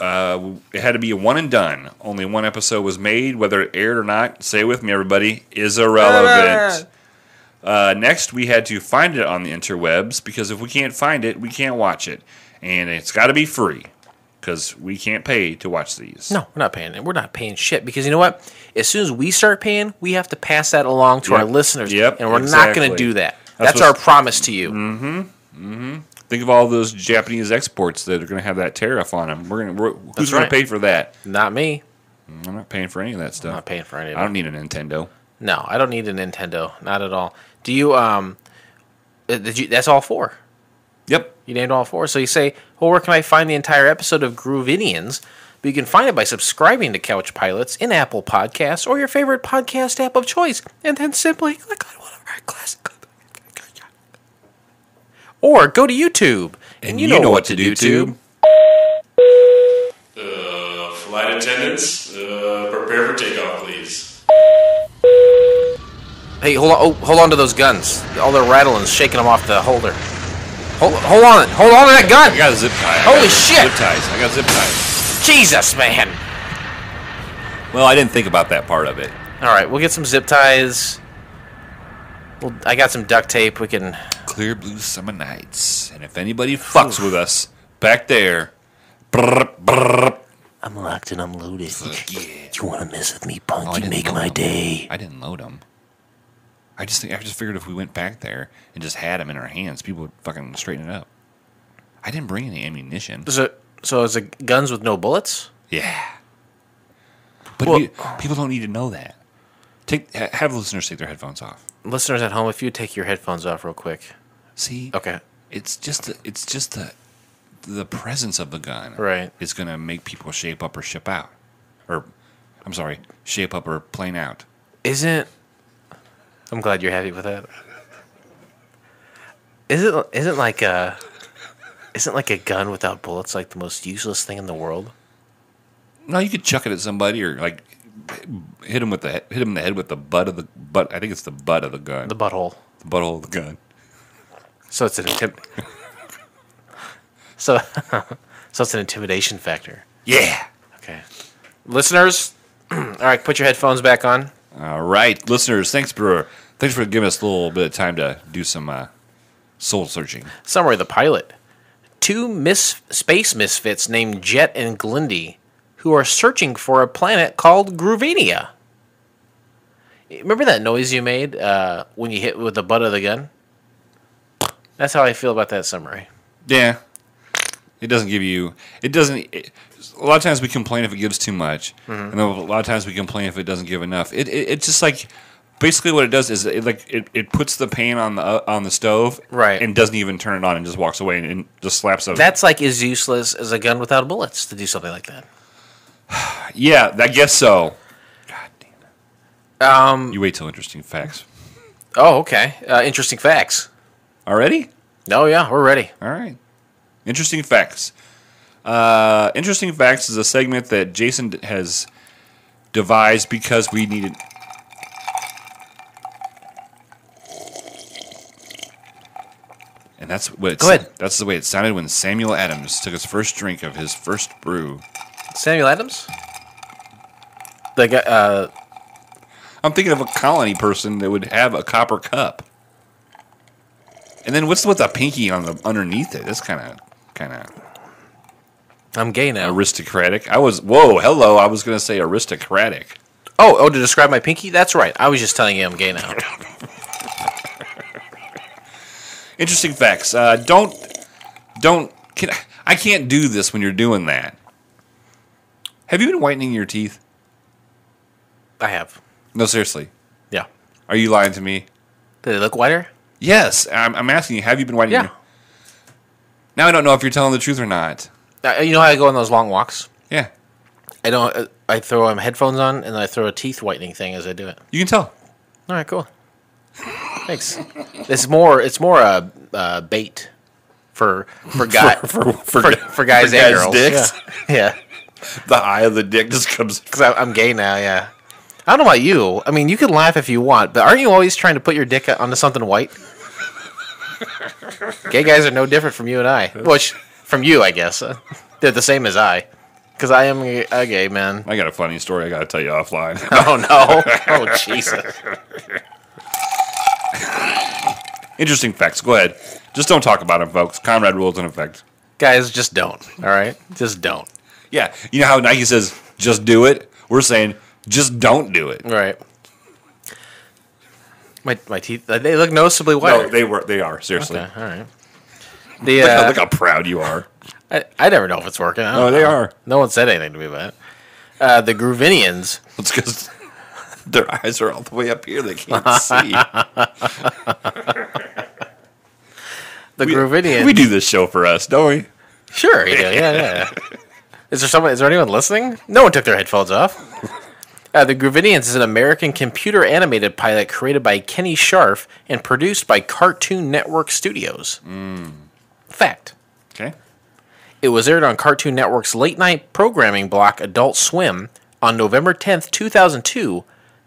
it had to be a one and done. Only one episode was made, whether it aired or not, say it with me, everybody, is irrelevant. Next, we had to find it on the interwebs, because if we can't find it, we can't watch it. And it's got to be free. Because we can't pay to watch these. No, we're not paying. We're not paying shit. Because you know what? As soon as we start paying, we have to pass that along to our listeners. Yep, and we're not going to do that. That's our promise to you. Think of all those Japanese exports that are going to have that tariff on them. Who's going to pay for that? Not me. I'm not paying for any of that stuff. I'm not paying for any of that. I don't need a Nintendo. No, I don't need a Nintendo. Not at all. Do you? That's all four. Yep. You named all four. So you say, well, where can I find the entire episode of Groovenians? But you can find it by subscribing to Couch Pilots in Apple Podcasts or your favorite podcast app of choice, and then simply click on one of our classic. Or go to YouTube. And you know what to do, too. Flight attendants, prepare for takeoff, please. Hey, hold on, hold on to those guns. All their rattling's shaking them off the holder. Hold on to that gun. I got a zip tie. Holy shit. I got zip ties. Jesus, man. Well, I didn't think about that part of it. All right, we'll get some zip ties. I got some duct tape. We can... Clear blue summer nights. And if anybody fucks with us back there... Brr, brr. I'm locked and I'm loaded. Fuck yeah. You want to mess with me, punk? You make my day. I didn't load them. I just figured if we went back there and just had them in our hands, people would fucking straighten it up. I didn't bring any ammunition. So is it guns with no bullets? Yeah. But people don't need to know that. Have listeners take their headphones off. Listeners at home, if you take your headphones off real quick. See? Okay. It's just the presence of the gun. Right. Is going to make people shape up or ship out. Or, I'm sorry, shape up or plane out. Isn't... I'm glad you're happy with that. Isn't like a gun without bullets like the most useless thing in the world? No, you could chuck it at somebody or like hit him in the head with the butt of the butt. I think it's the butt of the gun. The butthole. The butthole of the gun. So it's an so it's an intimidation factor. Yeah. Okay. Listeners, All right, put your headphones back on. All right, listeners, thanks for giving us a little bit of time to do some soul searching. Summary of the pilot. Two space misfits named Jet and Glindy who are searching for a planet called Groovenia. Remember that noise you made when you hit with the butt of the gun? That's how I feel about that summary. Yeah. It doesn't give you... a lot of times we complain if it gives too much. Mm-hmm. And a lot of times we complain if it doesn't give enough. It's just like... Basically what it does is it puts the pan on the stove, right, and doesn't even turn it on and just walks away and just slaps it. That's like as useless as a gun without bullets to do something like that. Yeah, I guess so. God damn it. You wait till interesting facts. Oh, okay. Interesting facts. Already? Oh, yeah, we're ready. All right. Interesting facts. Interesting facts is a segment that Jason has devised because we needed... And that's what that's the way it sounded when Samuel Adams took his first drink of his first brew. Samuel Adams? The guy, I'm thinking of a colony person that would have a copper cup. And then what's with a pinky on the underneath it? That's kind of. I'm gay now. Aristocratic. I was gonna say aristocratic. Oh, to describe my pinky? That's right. I was just telling you I'm gay now. Interesting facts. I can't do this when you're doing that. Have you been whitening your teeth? I have. No, seriously. Yeah. Are you lying to me? Do they look whiter? Yes. I'm asking you, have you been whitening your... Now I don't know if you're telling the truth or not. You know how I go on those long walks? Yeah. I throw headphones on, and I throw a teeth whitening thing as I do it. You can tell. All right, cool. Thanks. It's more a bait for guys and girls. Dicks. Yeah. The eye of the dick just comes. Because I'm gay now. Yeah. I don't know about you. I mean, you can laugh if you want, but aren't you always trying to put your dick onto something white? Gay guys are no different from you and I. Which from you, I guess. They're the same as I. Because I am a gay man. I got a funny story I got to tell you offline. Oh no! Oh Jesus. Interesting facts. Go ahead. Just don't talk about them, folks. Conrad rules in effect. Guys, just don't. All right? Just don't. Yeah. You know how Nike says, just do it? We're saying, just don't do it. Right. My teeth, they look noticeably white. No, they are. Seriously. Okay, all right. Look how proud you are. I never know if it's working. Oh, they are. No one said anything to me about it. The Groovenians. It's because their eyes are all the way up here. They can't see. The Groovenians. We do this show for us, don't we? Sure, we do. Yeah. Is there anyone listening? No one took their headphones off. The Groovenians is an American computer animated pilot created by Kenny Scharf and produced by Cartoon Network Studios. Mm. Fact. Okay. It was aired on Cartoon Network's late night programming block Adult Swim on November 10th, 2002,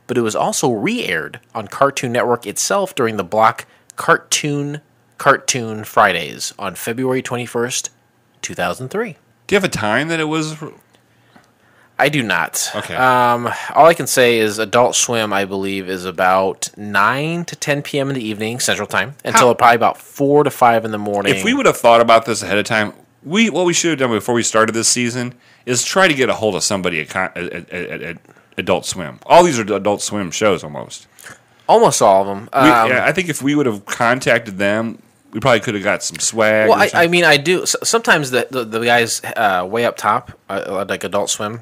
but it was also re-aired on Cartoon Network itself during the block Cartoon Fridays on February 21st, 2003. Do you have a time that it was? I do not. Okay. All I can say is Adult Swim, I believe, is about 9 to 10 p.m. in the evening, Central Time, until probably about 4 to 5 in the morning. If we would have thought about this ahead of time, what we should have done before we started this season is try to get a hold of somebody at Adult Swim. All these are Adult Swim shows almost. Almost all of them. I think if we would have contacted them, we probably could have got some swag. Well, I mean, I do. Sometimes the guys way up top, like Adult Swim,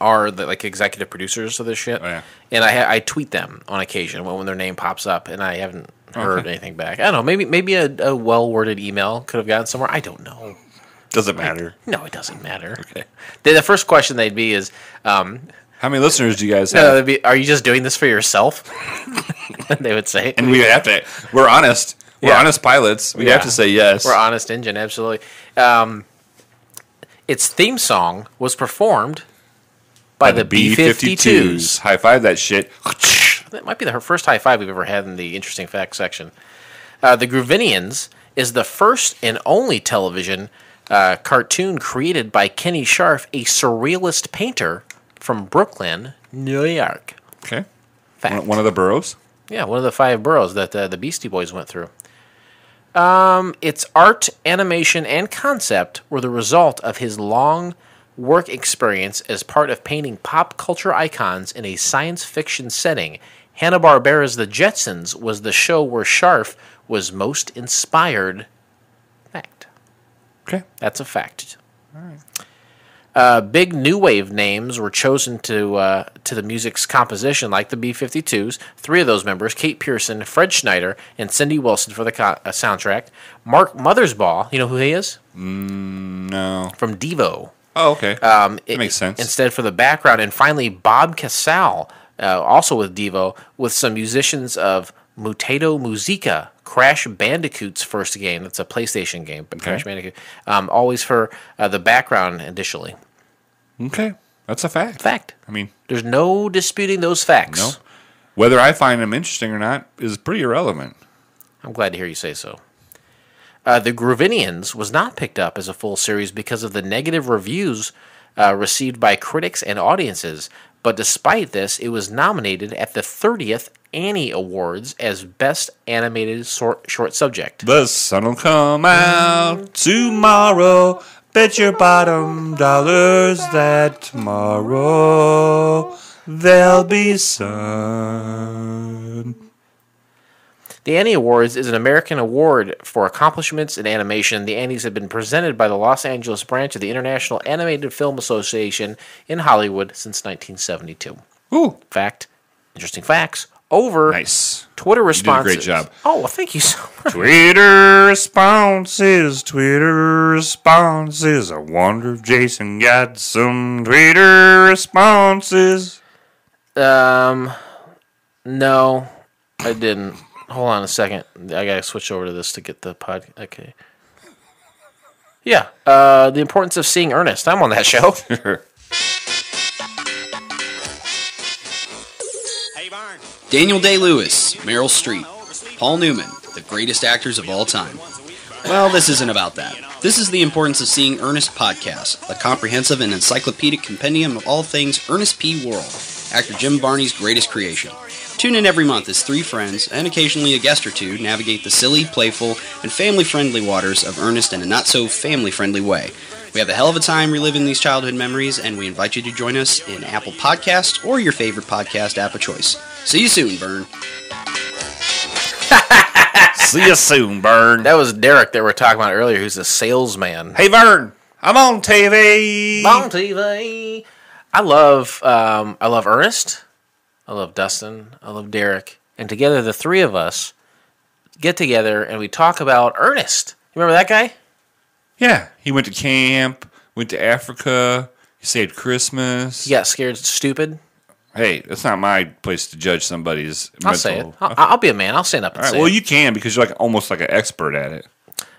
are like executive producers of this shit. Oh, yeah. And I tweet them on occasion when their name pops up, and I haven't heard anything back. I don't know. Maybe a well-worded email could have gotten somewhere. I don't know. Doesn't matter. No, it doesn't matter. Okay. The first question they'd be is... how many listeners do you guys have? Are you just doing this for yourself? They would say. And we would have to. We're honest. We're honest pilots. We have to say yes. We're honest engine, absolutely. Its theme song was performed by the B-52s. High five that shit. That might be the first high five we've ever had in the interesting facts section. The Groovenians is the first and only television cartoon created by Kenny Scharf, a surrealist painter from Brooklyn, New York. Okay. Fact. One of the boroughs? Yeah, one of the 5 boroughs that the Beastie Boys went through. Its art, animation, and concept were the result of his long work experience as part of painting pop culture icons in a science fiction setting. Hanna-Barbera's The Jetsons was the show where Scharf was most inspired. Fact. Okay. That's a fact. All right. Big new wave names were chosen to the music's composition, like the B-52s. 3 of those members, Kate Pearson, Fred Schneider, and Cindy Wilson for the soundtrack. Mark Mothersbaugh, you know who he is? No. From Devo. Oh, okay. That makes sense. Instead for the background. And finally, Bob Casale, also with Devo, with some musicians of Mutato Musica, Crash Bandicoot's first game. That's a PlayStation game, but okay. Crash Bandicoot. Always for the background initially. Okay. That's a fact. Fact. I mean, there's no disputing those facts. No. Whether I find them interesting or not is pretty irrelevant. I'm glad to hear you say so. The Groovenians was not picked up as a full series because of the negative reviews received by critics and audiences. But despite this, it was nominated at the 30th Annie Awards as Best Animated Short Subject. The sun'll come out tomorrow. Bet your bottom dollars that tomorrow there'll be sun. The Annie Awards is an American award for accomplishments in animation. The Annies have been presented by the Los Angeles branch of the International Animated Film Association in Hollywood since 1972. Ooh. Fact. Interesting facts. Over. Nice. Twitter responses. You did a great job. Oh, well, thank you so much. Twitter responses. Twitter responses. I wonder if Jason got some Twitter responses. No, I didn't. Hold on a second. I gotta switch over to this to get the pod. Okay. Yeah. The Importance of Seeing Ernest. I'm on that show. Daniel Day-Lewis, Meryl Streep, Paul Newman, the greatest actors of all time. Well, this isn't about that. This is the Importance of Seeing Ernest podcast, a comprehensive and encyclopedic compendium of all things Ernest P. Worrell, actor Jim Varney's greatest creation. Tune in every month as 3 friends, and occasionally a guest or 2, navigate the silly, playful, and family-friendly waters of Ernest in a not-so-family-friendly way. We have a hell of a time reliving these childhood memories, and we invite you to join us in Apple Podcasts or your favorite podcast app of choice. See you soon, Vern. See you soon, Vern. That was Derek that we were talking about earlier, who's a salesman. Hey, Vern, I'm on TV. I'm on TV. I love Ernest. I love Dustin, I love Derek, and together the 3 of us get together and we talk about Ernest. You remember that guy? Yeah, he went to camp, went to Africa, he saved Christmas. He got scared stupid. Hey, that's not my place to judge somebody's mental. Say it. I'll be a man. I'll stand up and right, say well, it. Well, you can because you're like almost like an expert at it.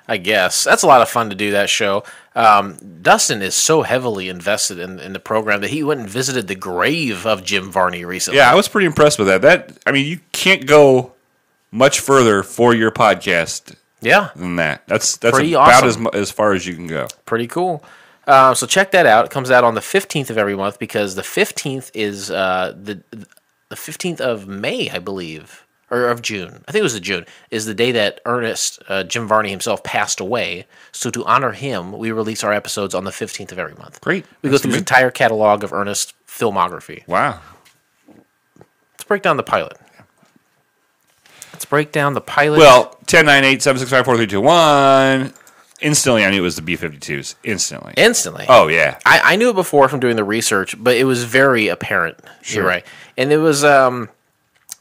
I guess. That's a lot of fun to do that show. Dustin is so heavily invested in the program that he went and visited the grave of Jim Varney recently. Yeah, I was pretty impressed with that. I mean, you can't go much further for your podcast than that. That's pretty about awesome. as far as you can go. Pretty cool. So check that out. It comes out on the 15th of every month because the 15th is the 15th of May, I believe. Or of June. I think it was the June, is the day that Ernest, Jim Varney himself, passed away. So to honor him, we release our episodes on the 15th of every month. Great. We go through the entire catalog of Ernest's filmography. Wow. Let's break down the pilot. Well, 10, 9, 8, 7, 6, 5, 4, 3, 2, 1. Instantly, I knew it was the B-52s. Instantly. Oh, yeah. I knew it before from doing the research, but it was very apparent. Sure. You're right. And it was...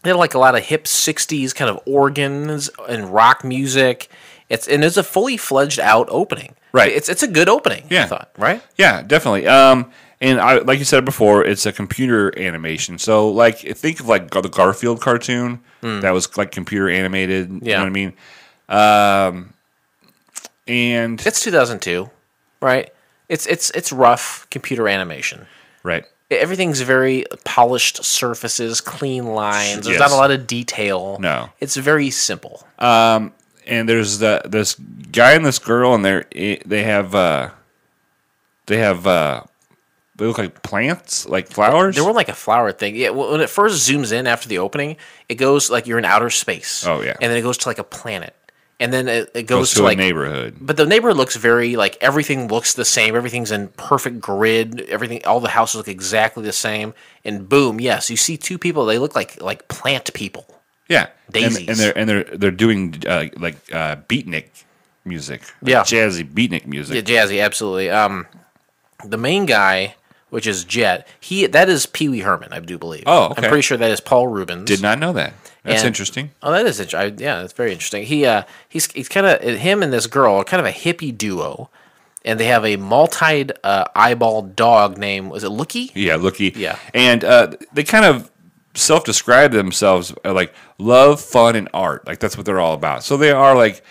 They had like a lot of hip 60s kind of organs and rock music. It's a fully fledged out opening. Right. It's a good opening, I thought, right? Yeah, definitely. And like you said before, it's a computer animation. So like think of like the Garfield cartoon that was like computer animated, you know what I mean? And it's 2002, right? It's rough computer animation. Right. Everything's very polished surfaces, clean lines. There's not a lot of detail. No. It's very simple. And there's this guy and this girl, and they have They look like plants, like flowers. They were like a flower thing. Yeah, when it first zooms in after the opening, it goes like you're in outer space. Oh yeah, and then it goes to like a planet, and then it goes to like a neighborhood. But the neighborhood looks very like everything looks the same. Everything's in perfect grid. Everything, all the houses look exactly the same. And boom, yes, you see two people. They look like plant people. Yeah, daisies, and they're doing beatnik music. Like yeah, jazzy beatnik music. Yeah, jazzy, absolutely. The main guy, which is Jet, that is Pee Wee Herman, I do believe. Oh, okay. I'm pretty sure that is Paul Rubens. Did not know that. That's interesting. Oh, that is interesting. Yeah, that's very interesting. He's kind of, him and this girl are kind of a hippie duo, and they have a multi-eyeball dog named, was it Lookie? Yeah, Lookie. Yeah. And they kind of self-describe themselves like love, fun, and art. Like that's what they're all about. So they are like,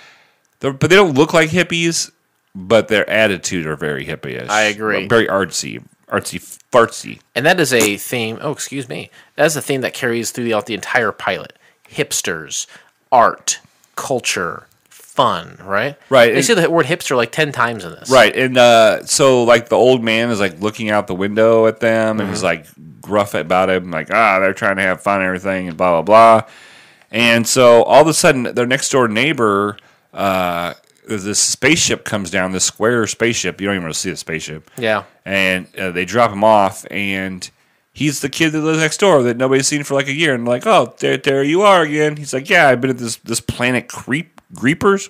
but they don't look like hippies. But their attitude are very hippie-ish. I agree. Very artsy. Artsy fartsy. And that is a theme. Oh, excuse me. That is a theme that carries throughout the entire pilot. Hipsters, art, culture, fun, right? Right. They say the word hipster like 10 times in this. Right. And so like the old man is like looking out the window at them and he's like gruff about him, like, they're trying to have fun and everything and blah, blah, blah. And so all of a sudden their next door neighbor this spaceship comes down, this square spaceship. You don't even want to see the spaceship. Yeah. And they drop him off, and he's the kid that lives next door that nobody's seen for like a year. And like, oh, there you are again. He's like, yeah, I've been at this planet Greepers,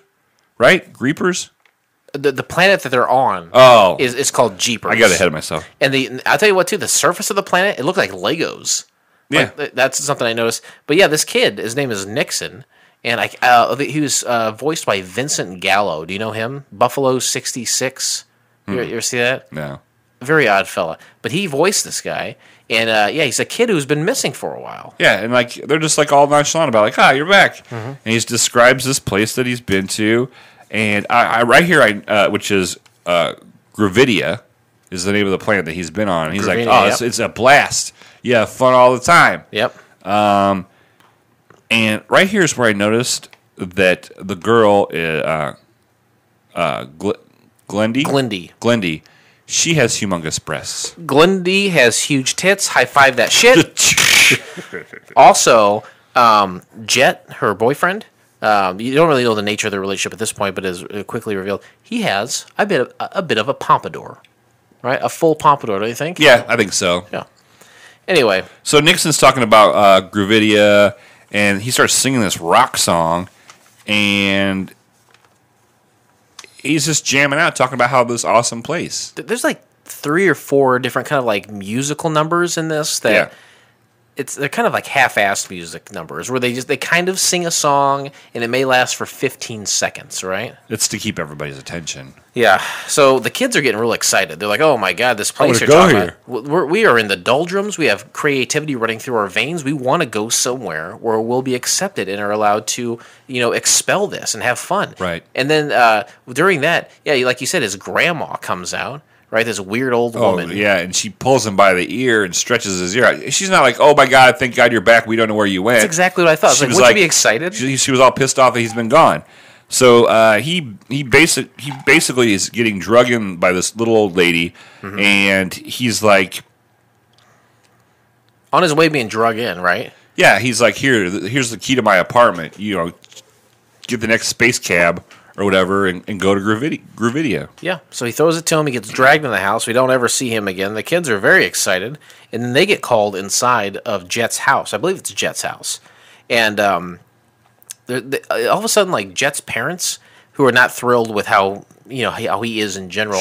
right? Greepers? The planet that they're on is called Jeepers. I got ahead of myself. And I'll tell you what, too, the surface of the planet, it looked like Legos. Yeah. Like, that's something I noticed. But yeah, this kid, his name is Nixon. And he was voiced by Vincent Gallo. Do you know him? Buffalo 66. You ever see that? No. Very odd fella. But he voiced this guy. And, yeah, he's a kid who's been missing for a while. Yeah, and, like, they're just, like, all nonchalant about, like, you're back. And he just describes this place that he's been to. And which is Gravidia, is the name of the planet that he's been on. And he's Gravidia, like, it's a blast. You have fun all the time. Yep. And right here is where I noticed that the girl, Glendy, she has humongous breasts. Glendy has huge tits. High five that shit. Also, Jet, her boyfriend, you don't really know the nature of their relationship at this point, but is quickly revealed. He has a bit of a pompadour, right? A full pompadour, don't you think? Yeah, I think so. Yeah. Anyway. So Nixon's talking about Gravidia. And he starts singing this rock song, and he's just jamming out, talking about how this awesome place. There's like 3 or 4 different kind of like musical numbers in this that they're kind of like half-assed music numbers where they kind of sing a song, and it may last for 15 seconds, right? It's to keep everybody's attention. Yeah. So the kids are getting real excited. They're like, oh, my God, this place you're talking about. We are in the doldrums. We have creativity running through our veins. We want to go somewhere where we'll be accepted and are allowed to, expel this and have fun. Right. And then during that, yeah, like you said, his grandma comes out. Right, this weird old woman. Oh, yeah, and she pulls him by the ear and stretches his ear out. She's not like, oh, my God, thank God you're back. We don't know where you went. That's exactly what I thought. She was like, wouldn't you be excited? She was all pissed off that he's been gone. So he basically is getting drugged in by this little old lady, and he's like... on his way being drugged in, right? Yeah, he's like, here's the key to my apartment. Get the next space cab. Or whatever, and go to Gravidia. Yeah, so he throws it to him. He gets dragged in the house. We don't ever see him again. The kids are very excited, and then they get called inside of Jet's house. I believe it's Jet's house. And all of a sudden, like, Jet's parents, who are not thrilled with how how he is in general,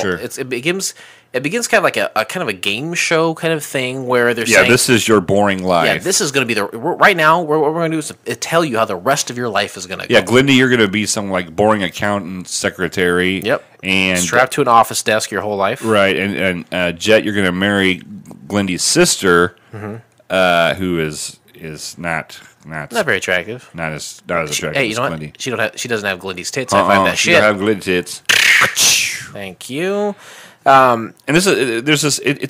it begins kind of like a kind of a game show kind of thing where they're saying, this is your boring life. Yeah, this is going to be right now, what we're going to do is tell you how the rest of your life is going to go. Yeah, Glendy, you're going to be some like boring accountant secretary. Yep. And strapped to an office desk your whole life. Right, and Jet, you're going to marry Glendy's sister, who is not very attractive. Not as attractive as Glendy. She doesn't have Glendy's tits. I find that she don't have Glendy's tits. Thank you. And it's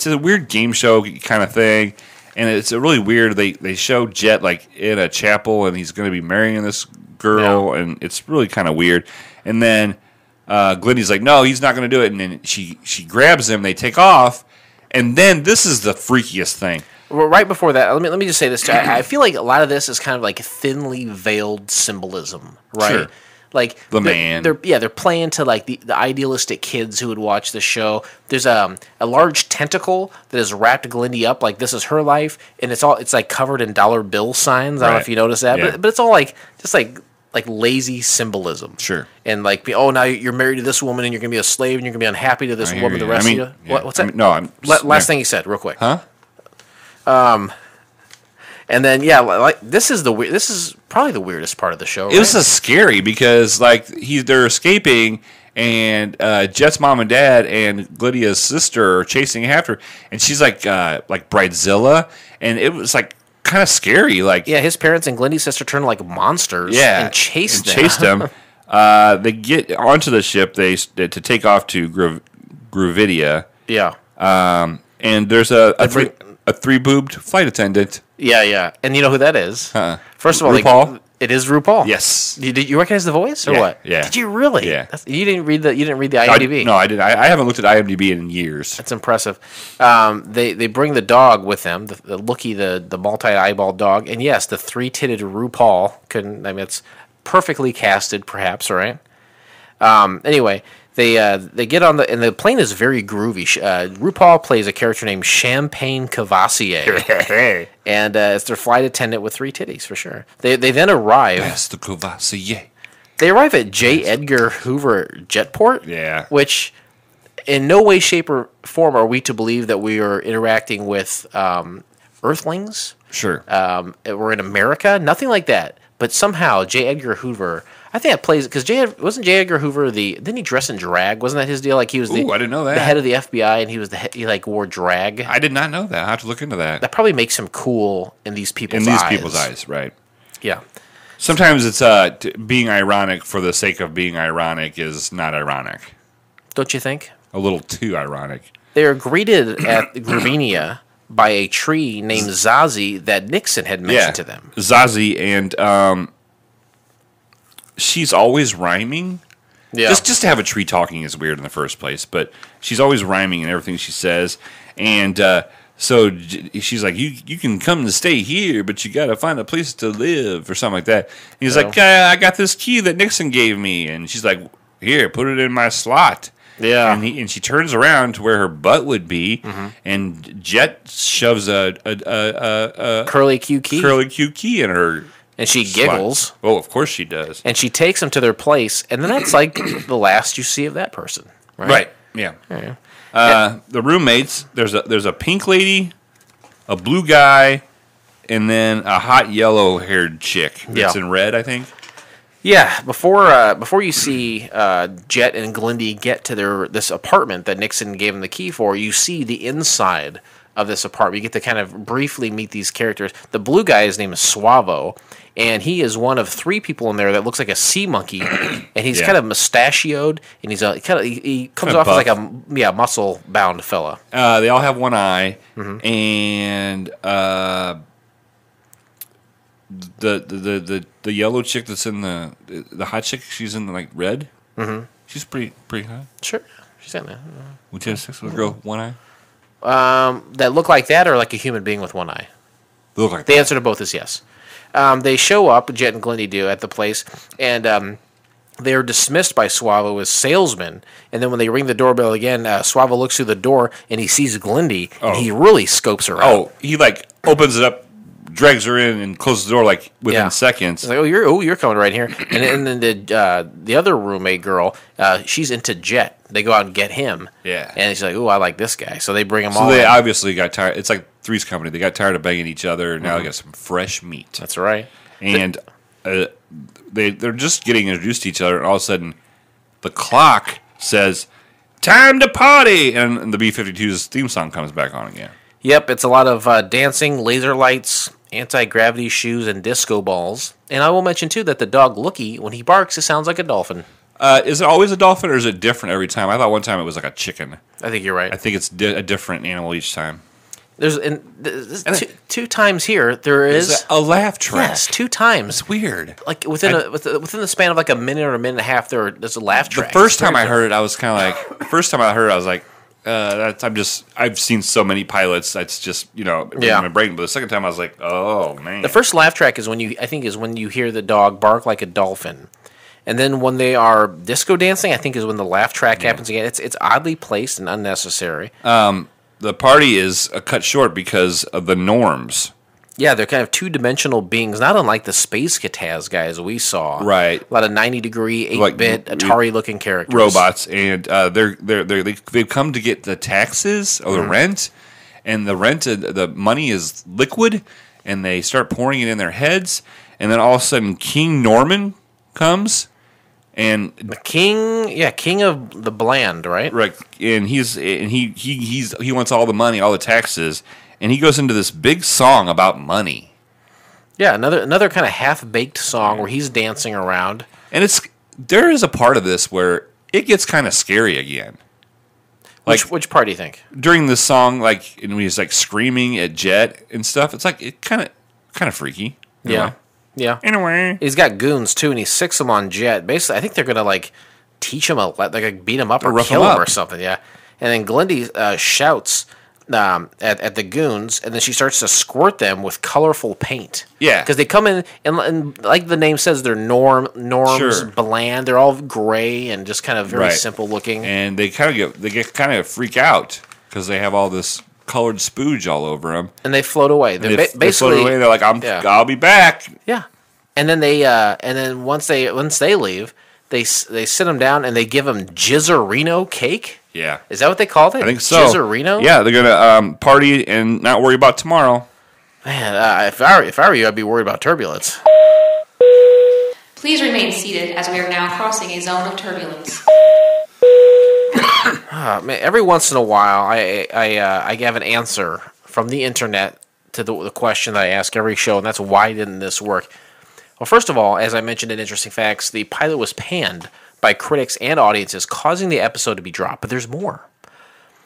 a weird game show kind of thing, and it's a really weird. They show Jet like in a chapel, and he's going to be marrying this girl, and it's really kind of weird. And then Glendy's like, no, he's not going to do it. And then she grabs him. They take off, And then this is the freakiest thing. Well, right before that, let me just say this. I feel like a lot of this is kind of like thinly veiled symbolism, right? Sure. Like the man, they're playing to like the idealistic kids who would watch the show. There's a large tentacle that has wrapped Glindy up like this is her life, and it's like covered in dollar bill signs. I don't know if you noticed that, but it's all like just like lazy symbolism. Sure. And like, oh, now you're married to this woman, and you're gonna be a slave, and you're gonna be unhappy to this woman the rest of you. Yeah. What's that? Last thing he said, real quick. Huh? And then like this is probably the weirdest part of the show. Right? This is scary because like they're escaping, and Jet's mom and dad and Glinda's sister are chasing after, and she's like Bridezilla, and it was like kind of scary. Like his parents and Glinda's sister turn like monsters. Yeah, and chase them. They get onto the ship to take off to Groovidia. Yeah. And there's a three-boobed flight attendant. Yeah, yeah. And you know who that is? First of all, RuPaul? Like, it is RuPaul. Yes. Did you recognize the voice or what? Yeah. Did you really? Yeah. You didn't read the IMDb. No, I didn't. I haven't looked at IMDb in years. That's impressive. They bring the dog with them, the Lookie, the multi-eyeballed dog, and yes, the three-titted RuPaul couldn't. I mean, it's perfectly casted, perhaps. Right. Anyway. They get on and the plane is very groovy. RuPaul plays a character named Champagne Cavassier, and it's their flight attendant with three titties for sure. They then arrive. Master Cavassier. They arrive at J. Edgar Hoover Jetport. Yeah, which in no way, shape, or form are we to believe that we are interacting with Earthlings. Sure, we're in America. Nothing like that. But somehow J. Edgar Hoover. I think that plays because wasn't J. Edgar Hoover didn't he dress in drag? Wasn't that his deal? Like he was I didn't know that. The head of the FBI, and he was he like wore drag. I did not know that. I have to look into that. That probably makes him cool in these people's eyes. Right? Yeah. Sometimes it's being ironic for the sake of being ironic is not ironic. Don't you think? A little too ironic. They are greeted at Gravenia by a tree named Zazie that Nixon had mentioned to them. Zazie and she's always rhyming. Yeah. Just to have a tree talking is weird in the first place, but she's always rhyming in everything she says. And so she's like, you can come to stay here, but you got to find a place to live or something like that. And he's like, I got this key that Nixon gave me. And she's like, here, put it in my slot. Yeah. And she turns around to where her butt would be, and Jet shoves a curly Q key in her. And she giggles. Oh, of course she does. And she takes them to their place, and then that's like the last you see of that person, right? Right. Yeah. The roommates. There's a pink lady, a blue guy, and then a hot yellow-haired chick that's in red, I think. Yeah. Before you see Jet and Glindy get to this apartment that Nixon gave them the key for, you see the inside of this apartment. You get to kind of briefly meet these characters. The blue guy, his name is Suavo, and he is one of three people in there that looks like a sea monkey, and he's kind of mustachioed, and he's he comes off as like a muscle bound fella. They all have one eye, and the yellow chick that's in the hot chick, she's in like red. She's pretty hot. Sure, she's in there. Would you have sex with a girl with one eye? That look like that, or like a human being with one eye? Look like the answer to both is yes. They show up, Jet and Glindy do, at the place, and they are dismissed by Suavo as salesmen. And then when they ring the doorbell again, Suavo looks through the door and he sees Glindy, and he really scopes her out. Oh, he like opens it up, drags her in, and closes the door like within seconds. It's like, you're coming right here. And then the other roommate girl, she's into Jet. They go out and get him. Yeah. And she's like, I like this guy. So they bring him all. So they obviously got tired. It's like Three's Company. They got tired of banging each other. Now they got some fresh meat. That's right. And they're just getting introduced to each other, and all of a sudden the clock says, time to party! And the B-52's theme song comes back on again. Yep, it's a lot of dancing, laser lights, anti-gravity shoes, and disco balls. And I will mention, too, that the dog Lookie, when he barks, it sounds like a dolphin. Is it always a dolphin, or is it different every time? I thought one time it was like a chicken. I think you're right. I think it's a different animal each time. Two times here, there is a laugh track. Yes, two times. It's weird. Like within the span of like a minute or a minute and a half, there's a laugh track. The first time I heard it, I was kind of like, I've seen so many pilots. That's just, you know, in my brain. But the second time I was like, oh man. The first laugh track is when you hear the dog bark like a dolphin, and then when they are disco dancing, I think is when the laugh track happens again. It's oddly placed and unnecessary. The party is cut short because of the norms. Yeah, they're kind of two-dimensional beings, not unlike the Space Cataz guys we saw. Right. A lot of 90-degree, 8-bit, Atari-looking characters. Robots, and they've come to get the taxes or the rent, and the money is liquid, and they start pouring it in their heads, and then all of a sudden King Norman comes. And the king of the bland, right? Right, and he wants all the money, all the taxes, and he goes into this big song about money. Yeah, another kind of half-baked song where he's dancing around, and there is a part of this where it gets kind of scary again. Like, which part do you think? During this song, like, and when he's like screaming at Jet and stuff, it's like it kind of freaky. Yeah. Way. Yeah. Anyway, he's got goons too, and he sicks them on Jet. Basically, I think they're gonna like teach him like beat him up or kill him or something. Yeah. And then Glendy shouts at the goons, and then she starts to squirt them with colorful paint. Yeah. Because they come in and like the name says, they're norms, sure, bland. They're all gray and just kind of very simple looking. And they kind of freak out because they have all this colored spooge all over them, and they float away. They basically float away. They're like, I'll be back. Yeah, and then once they leave, they sit them down and they give them Jizzerino cake. Yeah, is that what they called it? I think so. Jizzerino. Yeah, they're gonna party and not worry about tomorrow. Man, if I were you, I'd be worried about turbulence. Please remain seated as we are now crossing a zone of turbulence. Oh, man, every once in a while, I have an answer from the internet to the question that I ask every show, and that's why didn't this work? Well, first of all, as I mentioned in Interesting Facts, the pilot was panned by critics and audiences, causing the episode to be dropped. But there's more.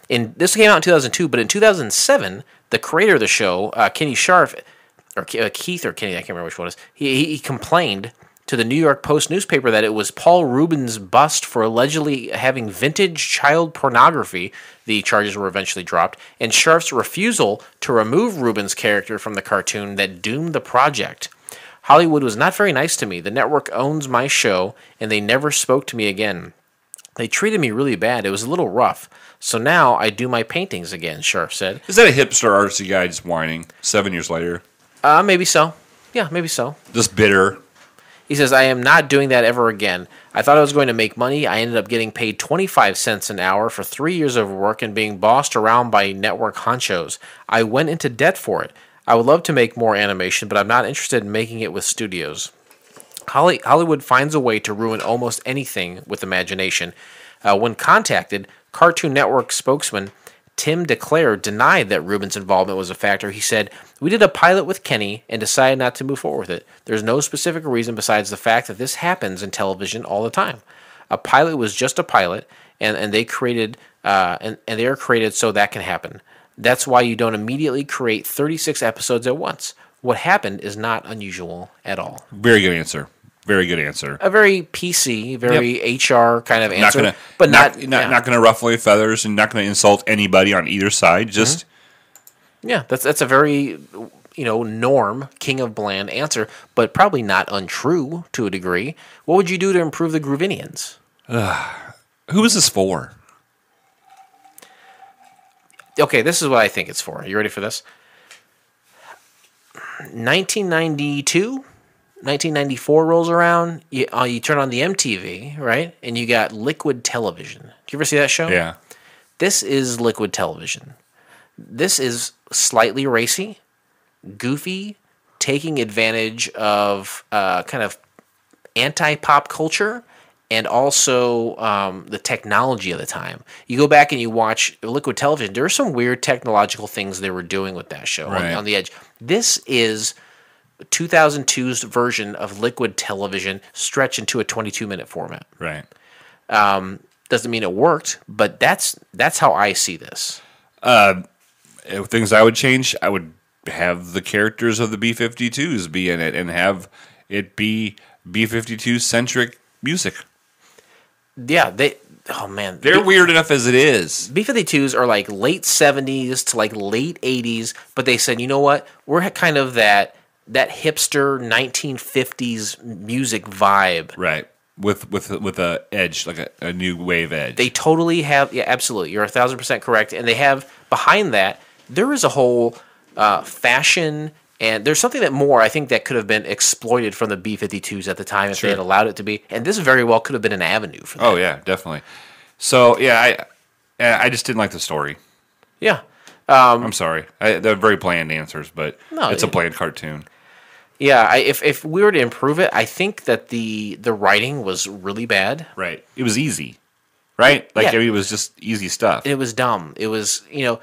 This came out in 2002, but in 2007, the creator of the show, Kenny Scharf, or Keith or Kenny, I can't remember which one it is, he complained to the New York Post newspaper that it was Paul Rubin's bust for allegedly having vintage child pornography. The charges were eventually dropped, and Scharf's refusal to remove Rubin's character from the cartoon that doomed the project. Hollywood was not very nice to me. The network owns my show, and they never spoke to me again. They treated me really bad. It was a little rough. So now I do my paintings again, Scharf said. Is that a hipster artsy guy just whining 7 years later? Maybe so. Yeah, maybe so. Just bitter. He says, I am not doing that ever again. I thought I was going to make money. I ended up getting paid 25 cents an hour for 3 years of work and being bossed around by network honchos. I went into debt for it. I would love to make more animation, but I'm not interested in making it with studios. Hollywood finds a way to ruin almost anything with imagination. When contacted, Cartoon Network spokesman Tim DeClaire denied that Rubin's involvement was a factor. He said, we did a pilot with Kenny and decided not to move forward with it. There's no specific reason besides the fact that this happens in television all the time. A pilot was just a pilot, and they created and they are created so that can happen. That's why you don't immediately create 36 episodes at once. What happened is not unusual at all. Very good answer. Very good answer. A very PC, very HR kind of answer, not going to ruffle your feathers and not going to insult anybody on either side. Just that's a very norm king of bland answer, but probably not untrue to a degree. What would you do to improve the Groovenians? Who is this for? Okay, this is what I think it's for. Are you ready for this? 1992. 1994 rolls around, you turn on the MTV, right? And you got Liquid Television. Did you ever see that show? Yeah. This is Liquid Television. This is slightly racy, goofy, taking advantage of kind of anti-pop culture and also the technology of the time. You go back and you watch Liquid Television. There are some weird technological things they were doing with that show on the edge. This is 2002's version of Liquid Television stretched into a 22-minute format. Right. Doesn't mean it worked, but that's how I see this. Things I would change, I would have the characters of the B-52s be in it and have it be B-52-centric music. Yeah, oh man, they're weird enough as it is. B-52s are like late 70s to like late 80s, but they said, you know what, we're kind of that hipster 1950s music vibe, right? With a edge, like a new wave edge. They totally have, yeah, absolutely. You're 1000% correct. And they have behind that, there is a whole fashion. And there's something that more, I think, that could have been exploited from the B-52s at the time if they had allowed it to be. And this very well could have been an avenue for that. Oh, yeah, definitely. So, yeah, I just didn't like the story. Yeah. I'm sorry. They're very bland answers, but no, it's a bland cartoon. Yeah, if we were to improve it, I think that the writing was really bad. Right. It was easy, right? Like, yeah. I mean, it was just easy stuff. It was dumb. It was, you know,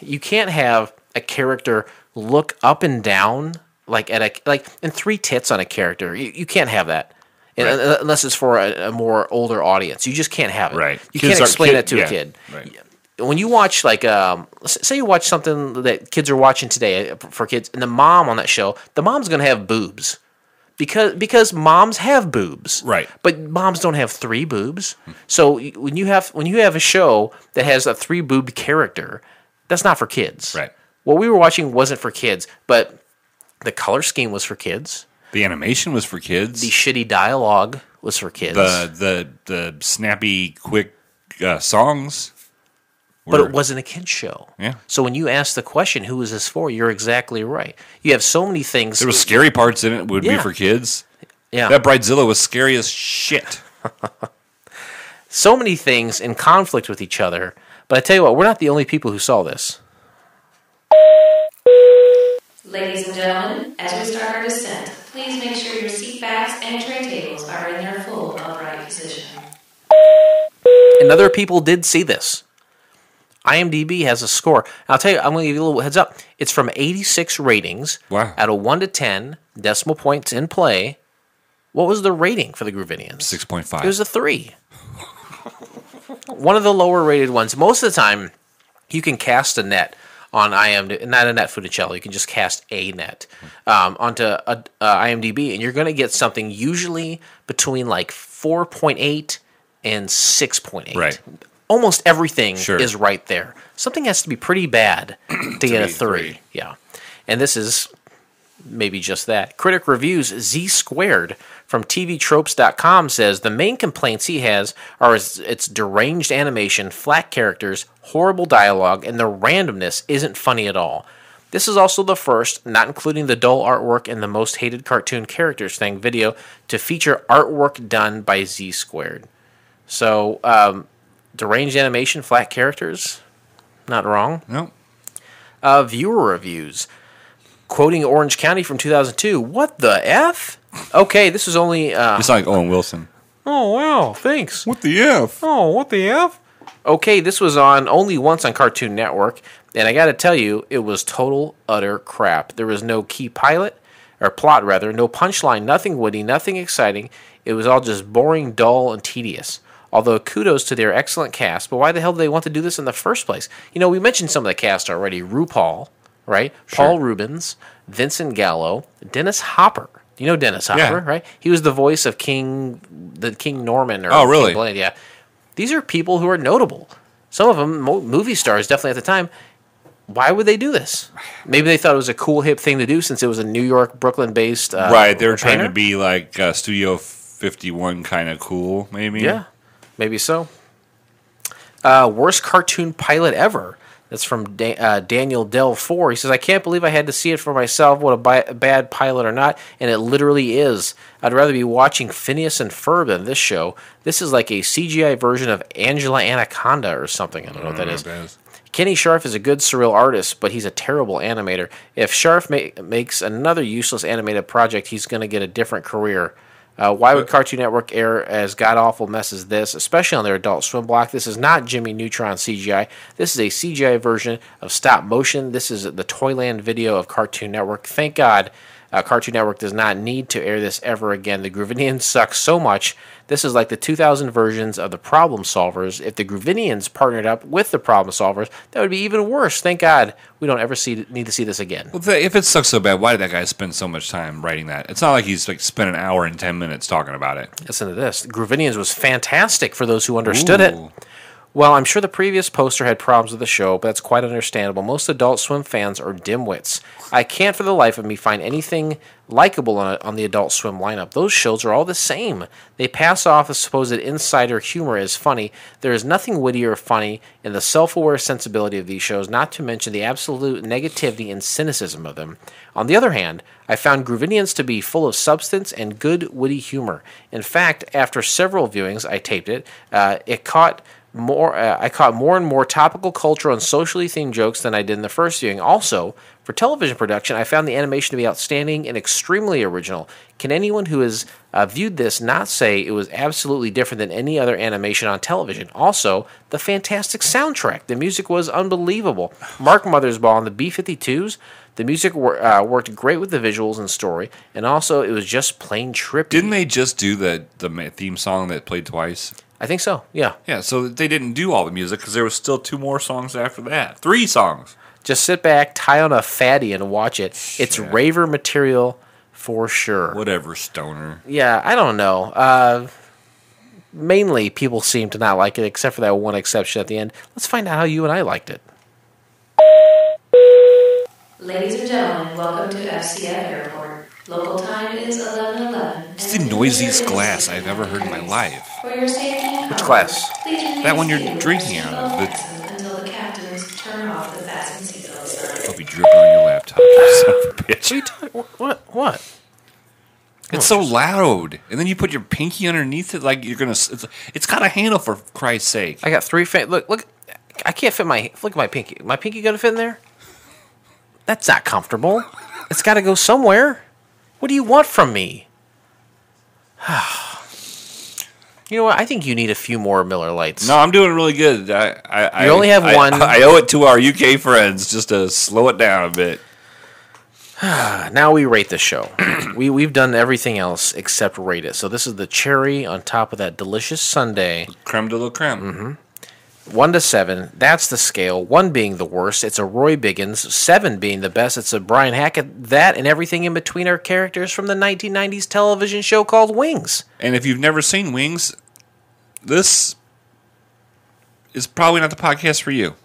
you can't have a character look up and down like at and three tits on a character. You can't have that, right, unless it's for a more older audience. You just can't have it. Right. You can't explain that to a kid. Right. When you watch like say you watch something that kids are watching today for kids, and the mom on that show, the mom's going to have boobs because moms have boobs. Right. But moms don't have three boobs. So when you have a show that has a three boob character, that's not for kids. Right. What we were watching wasn't for kids, but the color scheme was for kids. The animation was for kids. The shitty dialogue was for kids. The snappy, quick songs. But it wasn't a kid's show. Yeah. So when you ask the question, who is this for, you're exactly right. You have so many things. There were scary parts in it would be for kids. Yeah. That Bridezilla was scary as shit. So many things in conflict with each other. But I tell you what, we're not the only people who saw this. Ladies and gentlemen, as we start our descent, please make sure your seat backs and tray tables are in their full upright position. And other people did see this. IMDb has a score. I'll tell you, I'm going to give you a little heads up. It's from 86 ratings. Wow. Out of 1 to 10 decimal points in play. What was the rating for the Groovenians? 6.5. It was a 3. One of the lower rated ones. Most of the time, you can cast a net on IMDb, not a net footichello, you can just cast a net onto IMDb, and you're going to get something usually between like 4.8 and 6.8. Right. Almost everything is right there. Something has to be pretty bad to get a 3. Yeah. And this is maybe just that. Critic Reviews Z Squared from TVTropes.com says the main complaints he has are its deranged animation, flat characters, horrible dialogue, and the randomness isn't funny at all. This is also the first, not including the dull artwork and the most hated cartoon characters thing video, to feature artwork done by Z Squared. So, deranged animation, flat characters, not wrong. No. Viewer Reviews. Quoting Orange County from 2002, what the F? Okay, this is only... it's like Owen Wilson. Oh, wow, thanks. What the F? Oh, what the F? Okay, this was on only once on Cartoon Network, and I got to tell you, it was total, utter crap. There was no key plot, no punchline, nothing witty, nothing exciting. It was all just boring, dull, and tedious. Although kudos to their excellent cast, but why the hell did they want to do this in the first place? You know, we mentioned some of the cast already. RuPaul. Right? Sure. Paul Rubens, Vincent Gallo, Dennis Hopper. You know Dennis Hopper, right? He was the voice of King Norman. Or King Blade, yeah. These are people who are notable. Some of them movie stars, definitely at the time. Why would they do this? Maybe they thought it was a cool, hip thing to do since it was a New York, Brooklyn-based right, they were trying to be like Studio 51 kind of cool, maybe. Yeah, maybe so. Worst cartoon pilot ever. That's from Daniel Del 4. He says, I can't believe I had to see it for myself, what a bad pilot or not, and it literally is. I'd rather be watching Phineas and Ferb than this show. This is like a CGI version of Angela Anaconda or something. I don't know what that is. Kenny Scharf is a good surreal artist, but he's a terrible animator. If Scharf makes another useless animated project, he's going to get a different career. Why would Cartoon Network air as god-awful mess as this, especially on their Adult Swim block? This is not Jimmy Neutron CGI. This is a CGI version of stop motion. This is the Toyland video of Cartoon Network. Thank God Cartoon Network does not need to air this ever again. The Groovenians suck so much. This is like the 2000 versions of the Problem Solvers. If the Groovenians partnered up with the Problem Solvers, that would be even worse. Thank God we don't ever need to see this again. Well, if it sucks so bad, why did that guy spend so much time writing that? It's not like he's like spent an hour and 10 minutes talking about it. Listen to this. The Groovenians was fantastic for those who understood it. Well, I'm sure the previous poster had problems with the show, but that's quite understandable. Most Adult Swim fans are dimwits. I can't for the life of me find anything likable on the Adult Swim lineup. Those shows are all the same. They pass off the supposed insider humor as funny. There is nothing witty or funny in the self-aware sensibility of these shows, not to mention the absolute negativity and cynicism of them. On the other hand, I found Groovenians to be full of substance and good, witty humor. In fact, after several viewings, I taped it, I caught more and more topical, cultural, and socially themed jokes than I did in the first viewing. Also, for television production, I found the animation to be outstanding and extremely original. Can anyone who has viewed this not say it was absolutely different than any other animation on television? Also, the fantastic soundtrack. The music was unbelievable. Mark Mothersbaugh and the B-52s. The music worked great with the visuals and story, and also it was just plain trippy. Didn't they just do the theme song that played twice? I think so, yeah. Yeah, so they didn't do all the music because there was still two more songs after that. Three songs. Just sit back, tie on a fatty, and watch it. It's raver material for sure. Whatever, stoner. Yeah, I don't know. Mainly people seem to not like it, except for that one exception at the end. Let's find out how you and I liked it. Ladies and gentlemen, welcome to FCF Airport. Local time is 11:11. It's the noisiest glass I've ever heard in my life. Which glass? That one you're drinking out of. Until the captains turn off the fasten seatbelts. It'll be dripping on your laptop, you son of a bitch. What? It's so loud, and then you put your pinky underneath it like you're gonna. It's got a handle, for Christ's sake. I got three. Look, I can't fit my. Look at my pinky. My pinky gonna fit in there? That's not comfortable. It's got to go somewhere. What do you want from me? You know what? I think you need a few more Miller Lights. No, I'm doing really good. You only have one. I owe it to our UK friends just to slow it down a bit. Now we rate the show. We've done everything else except rate it. So this is the cherry on top of that delicious sundae. Creme de la creme. Mm-hmm. 1 to 7, that's the scale. 1 being the worst, it's a Roy Biggins. 7 being the best, it's a Brian Hackett. That and everything in between are characters from the 1990s television show called Wings. And if you've never seen Wings, this is probably not the podcast for you.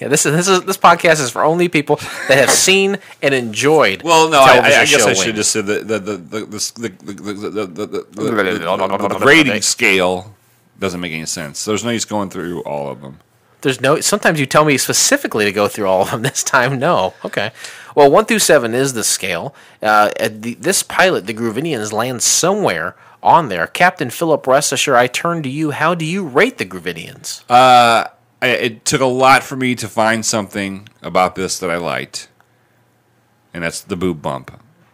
Yeah, this podcast is for only people that have seen and enjoyed. Well, no, I guess I should just say the rating scale. Doesn't make any sense. There's no use going through all of them. There's no. Sometimes you tell me specifically to go through all of them. This time, no. Okay. Well, 1 through 7 is the scale. This pilot, the Groovenians, lands somewhere on there. Captain Philip Rest-assure, I turn to you. How do you rate the Groovenians? It took a lot for me to find something about this that I liked, and that's the boob bump.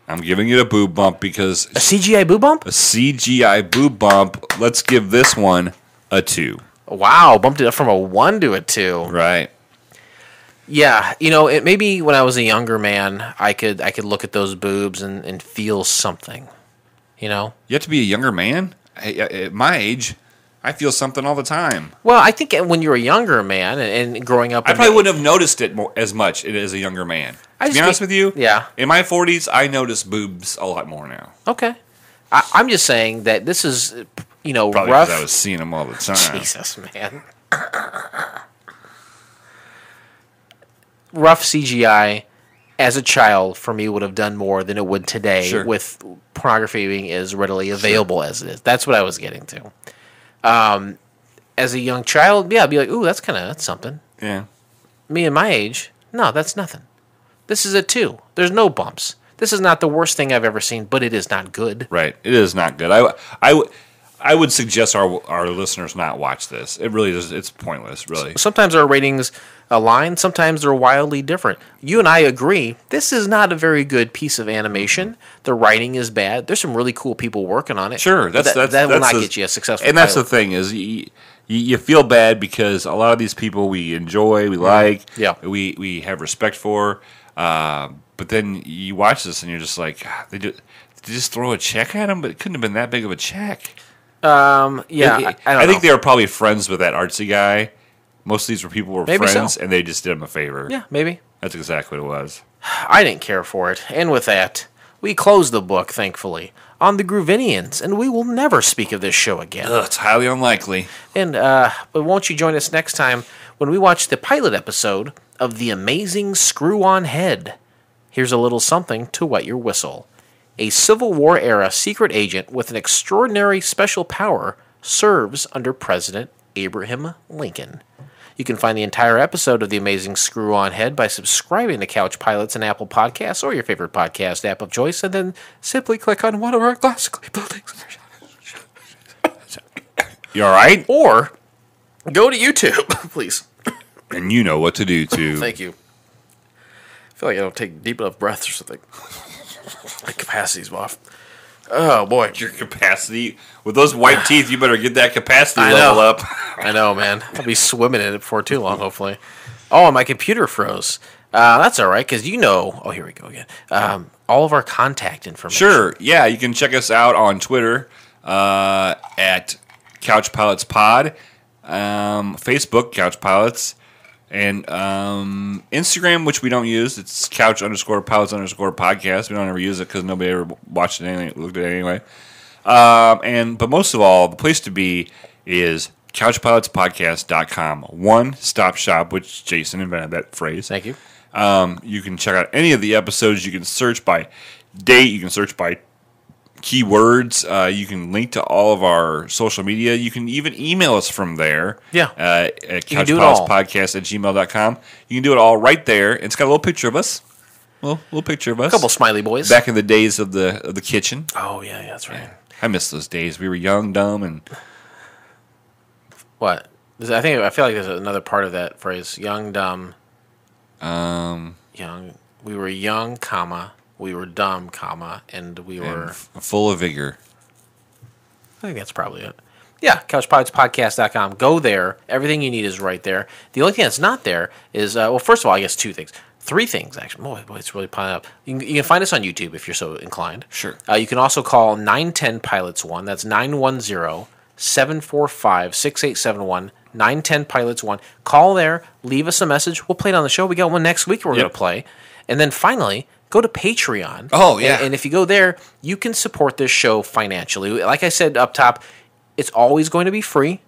I'm giving it a boob bump because... A CGI boob bump? A CGI boob bump. Let's give this one a 2. Wow, bumped it up from a 1 to a 2. Right. Yeah, you know, it, maybe when I was a younger man, I could look at those boobs and feel something, you know? You have to be a younger man? At my age, I feel something all the time. Well, I think when you're a younger man and growing up... I probably wouldn't have noticed it as much as a younger man. To be honest with you, yeah. In my 40s, I notice boobs a lot more now. Okay. I'm just saying that this is, you know, probably rough. Because I was seeing them all the time. Jesus, man. Rough CGI as a child for me would have done more than it would today with pornography being as readily available as it is. That's what I was getting to. As a young child, yeah, I'd be like, ooh, that's something. Yeah. Me and my age, no, that's nothing. This is a 2. There's no bumps. This is not the worst thing I've ever seen, but it is not good. Right. It is not good. I would suggest our listeners not watch this. It really is. It's pointless, really. Sometimes our ratings align. Sometimes they're wildly different. You and I agree. This is not a very good piece of animation. The writing is bad. There's some really cool people working on it. Sure. That will not get you a successful pilot. And that's the thing is... You feel bad because a lot of these people we enjoy, we like, we have respect for. But then you watch this and you're just like, they just throw a check at him, but it couldn't have been that big of a check. Yeah, I think they were probably friends with that artsy guy. Most of these were people who were friends, and they just did him a favor. Yeah, maybe. That's exactly what it was. I didn't care for it. And with that, we close the book, thankfully, on the Groovenians, and we will never speak of this show again. Ugh, it's highly unlikely. And but won't you join us next time when we watch the pilot episode of The Amazing Screw-On Head? Here's a little something to wet your whistle. A Civil War-era secret agent with an extraordinary special power serves under President Abraham Lincoln. You can find the entire episode of The Amazing Screw-On Head by subscribing to Couch Pilots and Apple Podcasts or your favorite podcast app of choice, and then simply click on one of our classically buildings. You all right? Or go to YouTube, please. And you know what to do, too. Thank you. I feel like I don't take deep enough breaths or something. My capacity's off. Oh, boy. Your capacity? With those white teeth, you better get that capacity level up. I know, man. I'll be swimming in it for too long, hopefully. Oh, and my computer froze. That's all right, because you know... Oh, here we go again. All of our contact information. Sure. Yeah, you can check us out on Twitter at Couch Pilots Pod, Facebook, Couch Pilots, and Instagram, which we don't use. It's couch_pilots_podcast. We don't ever use it because nobody ever watched it anyway, looked at it anyway. But most of all, the place to be is couchpilotspodcast.com, one-stop shop, which Jason invented that phrase. Thank you. You can check out any of the episodes. You can search by date. You can search by keywords. You can link to all of our social media. You can even email us from there. Yeah. At couchpilotspodcast@gmail.com. You can do it all right there. It's got a little picture of us. Well, a little picture of us. A couple smiley boys. Back in the days of the kitchen. Oh, yeah, that's right. Yeah. I miss those days. We were young, dumb, and... What? I feel like there's another part of that phrase. Young, dumb. Young. We were young, comma. We were dumb, comma. And we were... full of vigor. I think that's probably it. Yeah, couchpilotspodcast.com. Go there. Everything you need is right there. The only thing that's not there is... well, first of all, I guess two things. Three things, actually. Boy, it's really piling up. You can find us on YouTube if you're so inclined. Sure. You can also call 910-PILOTS-1. That's 910-745-6871. 910-PILOTS-1. Call there. Leave us a message. We'll play it on the show. We got one next week we're going to play. And then finally... Go to Patreon. Oh, yeah. And if you go there, you can support this show financially. Like I said up top, it's always going to be free,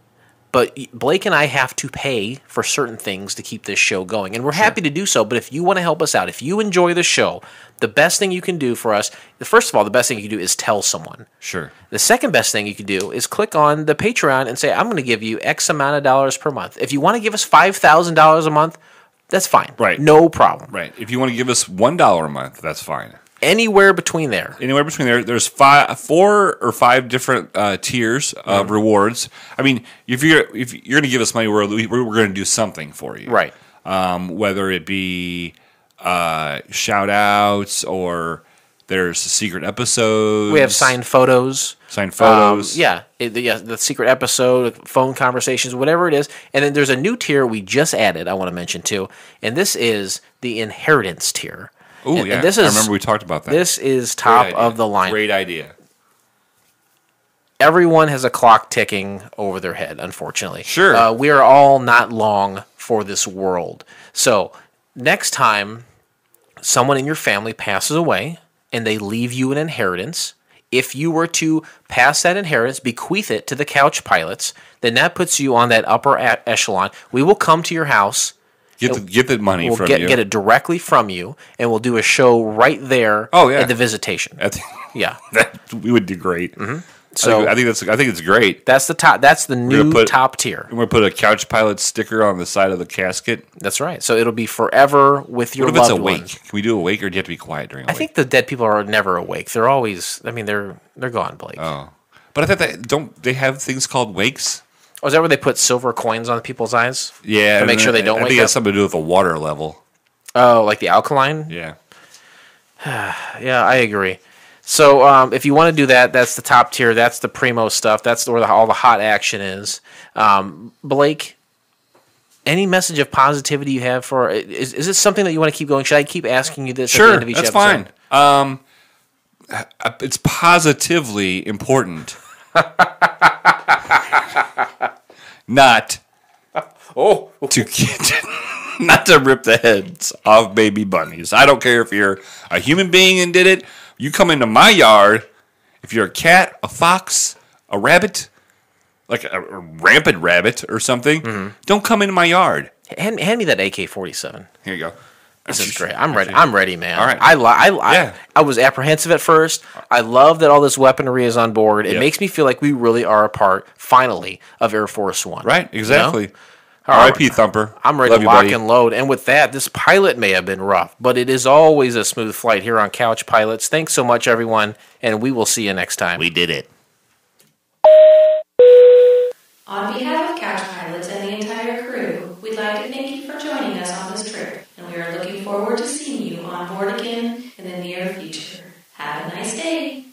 but Blake and I have to pay for certain things to keep this show going. And we're happy to do so, but if you want to help us out, if you enjoy the show, the best thing you can do for us, first of all, the best thing you can do is tell someone. Sure. The second best thing you can do is click on the Patreon and say, I'm going to give you X amount of dollars per month. If you want to give us $5,000 a month, that's fine. Right. No problem. Right. If you want to give us $1 a month, that's fine. Anywhere between there. There's four or five different tiers of rewards. I mean, if you're going to give us money, we're going to do something for you. Right. Whether it be shout-outs or there's secret episodes. We have signed photos. The secret episode, phone conversations, whatever it is. And then there's a new tier we just added I want to mention too, and this is the inheritance tier. Oh, yeah. And this is, I remember we talked about that. This is top of the line. Great idea. Everyone has a clock ticking over their head, unfortunately. Sure. We are all not long for this world. So next time someone in your family passes away, and they leave you an inheritance, if you were to pass that inheritance, bequeath it to the Couch Pilots, then that puts you on that upper echelon. We will come to your house. Get it directly from you, and we'll do a show right there at the visitation. We would do great. Mm-hmm. So I think it's great. That's the top. That's the new top tier. We're gonna put a Couch Pilot sticker on the side of the casket. That's right. So it'll be forever with your loved one. What if it's awake? Can we do awake, or do you have to be quiet during? I think the dead people are never awake. They're always. I mean, they're gone, Blake. Oh, but I thought they have things called wakes. Oh, is that where they put silver coins on people's eyes? Yeah, to make sure they don't wake up. I think it has something to do with the water level. Oh, like the alkaline. Yeah. Yeah, I agree. So if you want to do that, that's the top tier. That's the primo stuff. That's where all the hot action is. Blake, Any message of positivity you have for? Is this something that you want to keep going? Should I keep asking you this? Sure, at the end of each that's episode? Fine. It's positively important. Not not to rip the heads off baby bunnies. I don't care if you're a human being and did it. You come into my yard. If you're a cat, a fox, a rabbit, like a rampant rabbit or something, don't come into my yard. Hand me that AK-47. Here you go. This is great. I'm ready, man. All right. I was apprehensive at first. I love that all this weaponry is on board. It makes me feel like we really are a part, finally, of Air Force One. Right, exactly. You know? R.I.P. Thumper. I'm ready to lock and load. And with that, this pilot may have been rough, but it is always a smooth flight here on Couch Pilots. Thanks so much, everyone, and we will see you next time. We did it. On behalf of Couch Pilots and the entire crew, we'd like to thank you for joining us on this trip, and we are looking forward to seeing you on board again in the near future. Have a nice day.